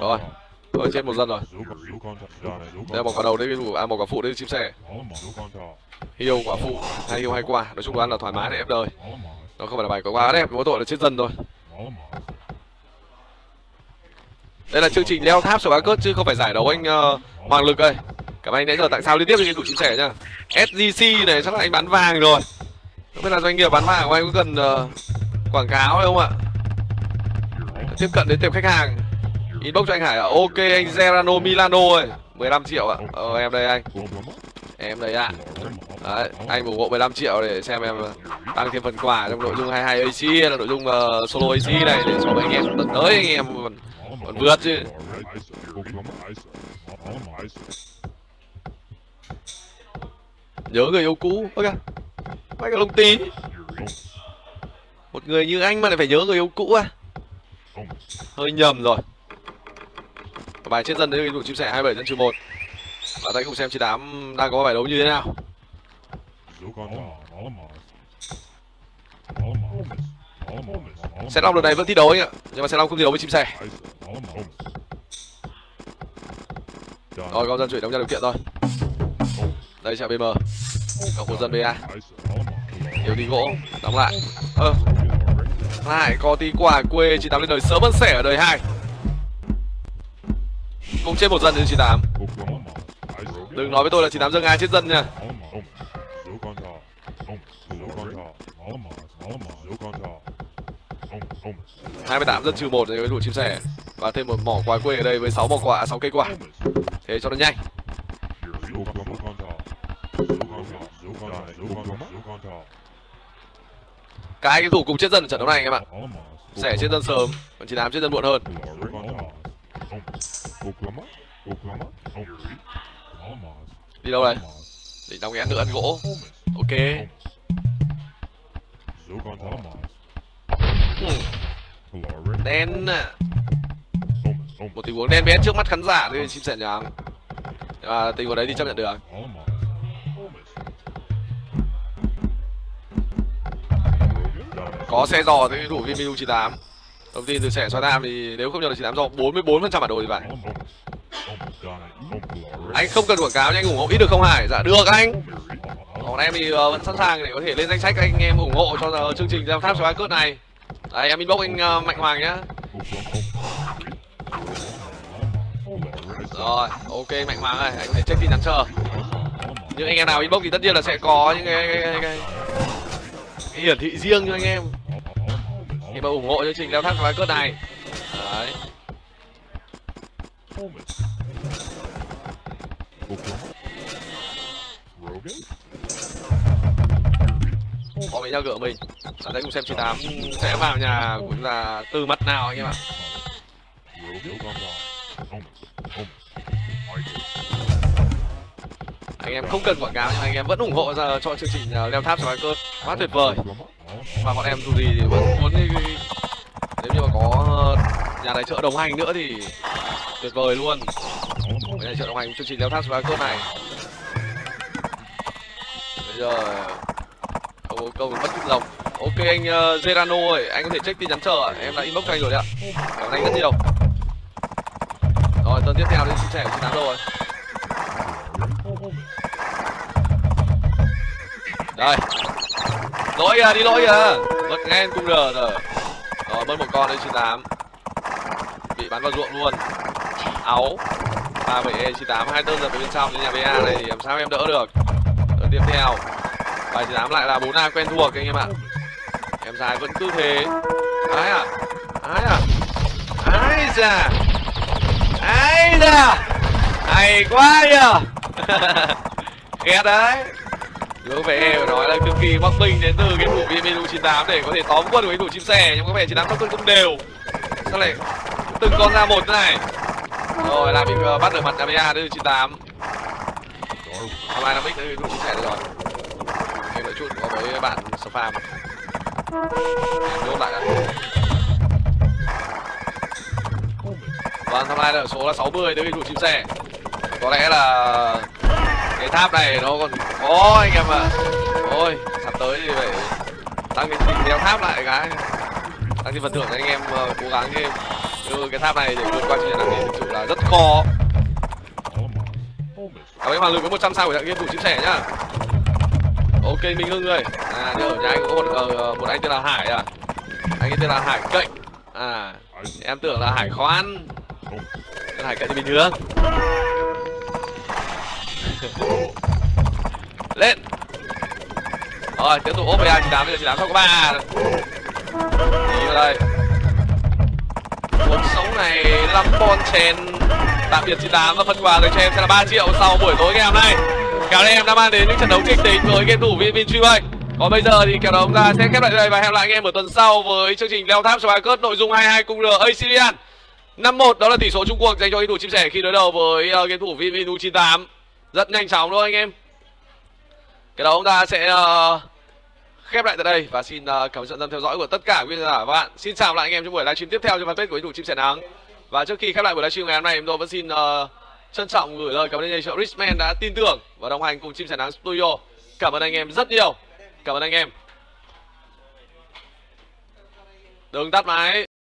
Rồi. Thôi chết một dân rồi. Đây một quả đầu đấy à, một quả phụ đấy chim sẻ. Hiêu quả phụ, hay hiêu hay quả, nói chung là ăn là thoải mái để ép đời. Nó không phải là bài có quá đẹp, có tội là chết dân thôi. Đây là chương trình leo tháp Soang Good chứ không phải giải đấu anh Hoàng Lực ơi. Cảm ơn anh nãy giờ tại sao liên tiếp cho những tụ chim sẻ nhá. SGC này chắc là anh bán vàng rồi. Không biết là doanh nghiệp bán vàng của anh có cần quảng cáo hay không ạ? Tiếp cận đến tiệm khách hàng. Inbox cho anh Hải ạ. Ok anh Gerano Milano ơi, 15 triệu ạ. Em đây anh. Em đây ạ. Đấy, anh ủng hộ 15 triệu để xem em tăng thêm phần quà trong nội dung 22 AC là nội dung solo AC này để cho anh em tuần tới anh em còn vượt chứ. Nhớ người yêu cũ. Ok. Mày cả lông tí. Một người như anh mà lại phải nhớ người yêu cũ à? Hơi nhầm rồi. Bài chết dân đấy đội chim sẻ 27 dân trừ 1. Và ta cùng xem chị đám đang có bài đấu như thế nào. Xe long lần này vẫn thi đấu anh ạ, nhưng mà xe long không thi đấu với chim sẻ. Rồi con dân chuyển đóng ra điều kiện thôi. Đây chạm BM. Còn một dân BA. Yếu đi gỗ, đóng lại. Lại có tí quả quê chị đám lên đời sớm hơn sẻ ở đời 2. Cũng chết một dân đến 98. Đừng nói với tôi là 98 dân ai chết dân nha. Ông 28 dân trừ 1 rồi đủ chim sẻ. Và thêm một mỏ quái quê ở đây với 6 mỏ quả, 6 cây quả. Thế cho nó nhanh. Cái thủ cùng chết dân ở trận đấu này các bạn. Sẻ chết dân sớm, còn 98 chết dân muộn hơn. Đi đâu đây? Để đóng ghé nữa ăn gỗ. Ok. Đen. Một tình huống đen bé trước mắt khán giả thì chim sẻ nhàng. À, tình huống đấy thì chấp nhận được. Có xe giò thì đủ Vitamin 98. Thông tin từ sẻ Xoay Nam thì nếu không nhận được 98 giò 44% bản đồ thì phải. Anh không cần quảng cáo nhưng anh ủng hộ ít được không Hải? Dạ được anh. Còn em thì vẫn sẵn sàng để có thể lên danh sách anh em ủng hộ cho chương trình leo tháp Soang Good này. Đây em inbox anh Mạnh Hoàng nhá. Rồi ok Mạnh Hoàng ơi, anh phải check tin nhắn chờ. Nhưng anh em nào inbox thì tất nhiên là sẽ có những cái hiển thị riêng cho anh em khi mà ủng hộ chương trình leo tháp Soang Good này. Đấy. Họ bị nhau gỡ mình. Ở đây cùng xem 98 sẽ vào nhà của chúng ta từ mặt nào anh em ạ. Anh em không cần quảng cáo nhưng anh em vẫn ủng hộ ra cho chương trình leo tháp Soang Good quá tuyệt vời. Và bọn em dù gì thì vẫn muốn nếu như mà có nhà tài trợ đồng hành nữa thì tuyệt vời luôn. Nhà tài trợ đồng hành của chương trình leo tháp Soang Good này. Bây giờ câu mất chút lòng. Ok anh Gerano ơi, anh có thể check tin nhắn chờ ạ. Em đã inbox cho anh rồi đấy ạ. Cảm ơn anh rất nhiều. Rồi tuần tiếp theo đến chia sẻ của chị Tám rồi. Đây. Lỗi kìa, đi lỗi kìa. Mất ngang cung đờ rồi. Rồi, mất một con đây, A98. Bị bắn vào ruộng luôn. Áu. 3,98, 24 giờ về bên trong. Nhà BA này thì làm sao em đỡ được. Đợt tiếp theo. 7,98 lại là 4A quen thuộc anh em ạ. Em dài vẫn cứ thế. Ái à. Ái à. Ái da. Ái da. Hay quá nhờ. Ghét đấy. Đối với em phải nói là cực kỳ mắc tinh đến từ cái thủ viên bên U98 để có thể tóm quân của cái thủ chim sẻ. Nhưng có vẻ chiến thắng tốc quân không đều. Sao lại từng con ra một thế này. Rồi lại bị bắt ở mặt ABA đến U98. Hôm nay nó mic đến thủ chim sẻ được rồi. Em nói chút có với bạn Spam. Đốt lại đã. Vâng, hôm nay là số là 60 đến thủ chim sẻ. Có lẽ là cái tháp này nó còn khó anh em ạ. À. Thôi, sắp tới thì phải tăng cái trình đeo tháp lại cái. Tăng cái phần thưởng cho anh em cố gắng thêm. Đưa cái tháp này để vượt qua chương trình này thực sự là rất khó. Cảm ơn Hoàng Lương với 100 sao của dạng game thủ chim sẻ nhá. Ok Minh Hưng ơi. À, ở nhà anh có một anh tên là Hải à. Anh ấy tên là Hải Cạnh. À, em tưởng là Hải Khoan. Tên Hải Cạnh thì bình thường. Lên. Rồi, tiếp tục ốp về A98, bây giờ 98 sau có 3. Đi vào đây. 46 này, 5 con chèn. Tạm biệt 98 và phần quà dành cho em sẽ là 3 triệu sau buổi tối ngày hôm nay. Kéo đây em đã mang đến những trận đấu kịch tính với game thủ Vitamin Network. Còn bây giờ thì kéo đấu chúng ta sẽ khép lại đây và hẹn lại anh em ở tuần sau với chương trình leo tháp Soang Good nội dung 22 cùng lửa Assyrian. 5-1 đó là tỷ số chung cuộc dành cho game thủ chim sẻ khi đối đầu với game thủ Vitamin U98. Rất nhanh chóng thôi anh em. Cái đó chúng ta sẽ khép lại tại đây và xin cảm ơn sự theo dõi của tất cả quý khán giả và bạn. Xin chào lại anh em trong buổi livestream tiếp theo trên fanpage của game thủ Chim Sẻ Nắng. Và trước khi khép lại buổi livestream ngày hôm nay, chúng tôi vẫn xin trân trọng gửi lời cảm ơn đến Richman đã tin tưởng và đồng hành cùng Chim Sẻ Nắng Studio. Cảm ơn anh em rất nhiều. Cảm ơn anh em. Đừng tắt máy.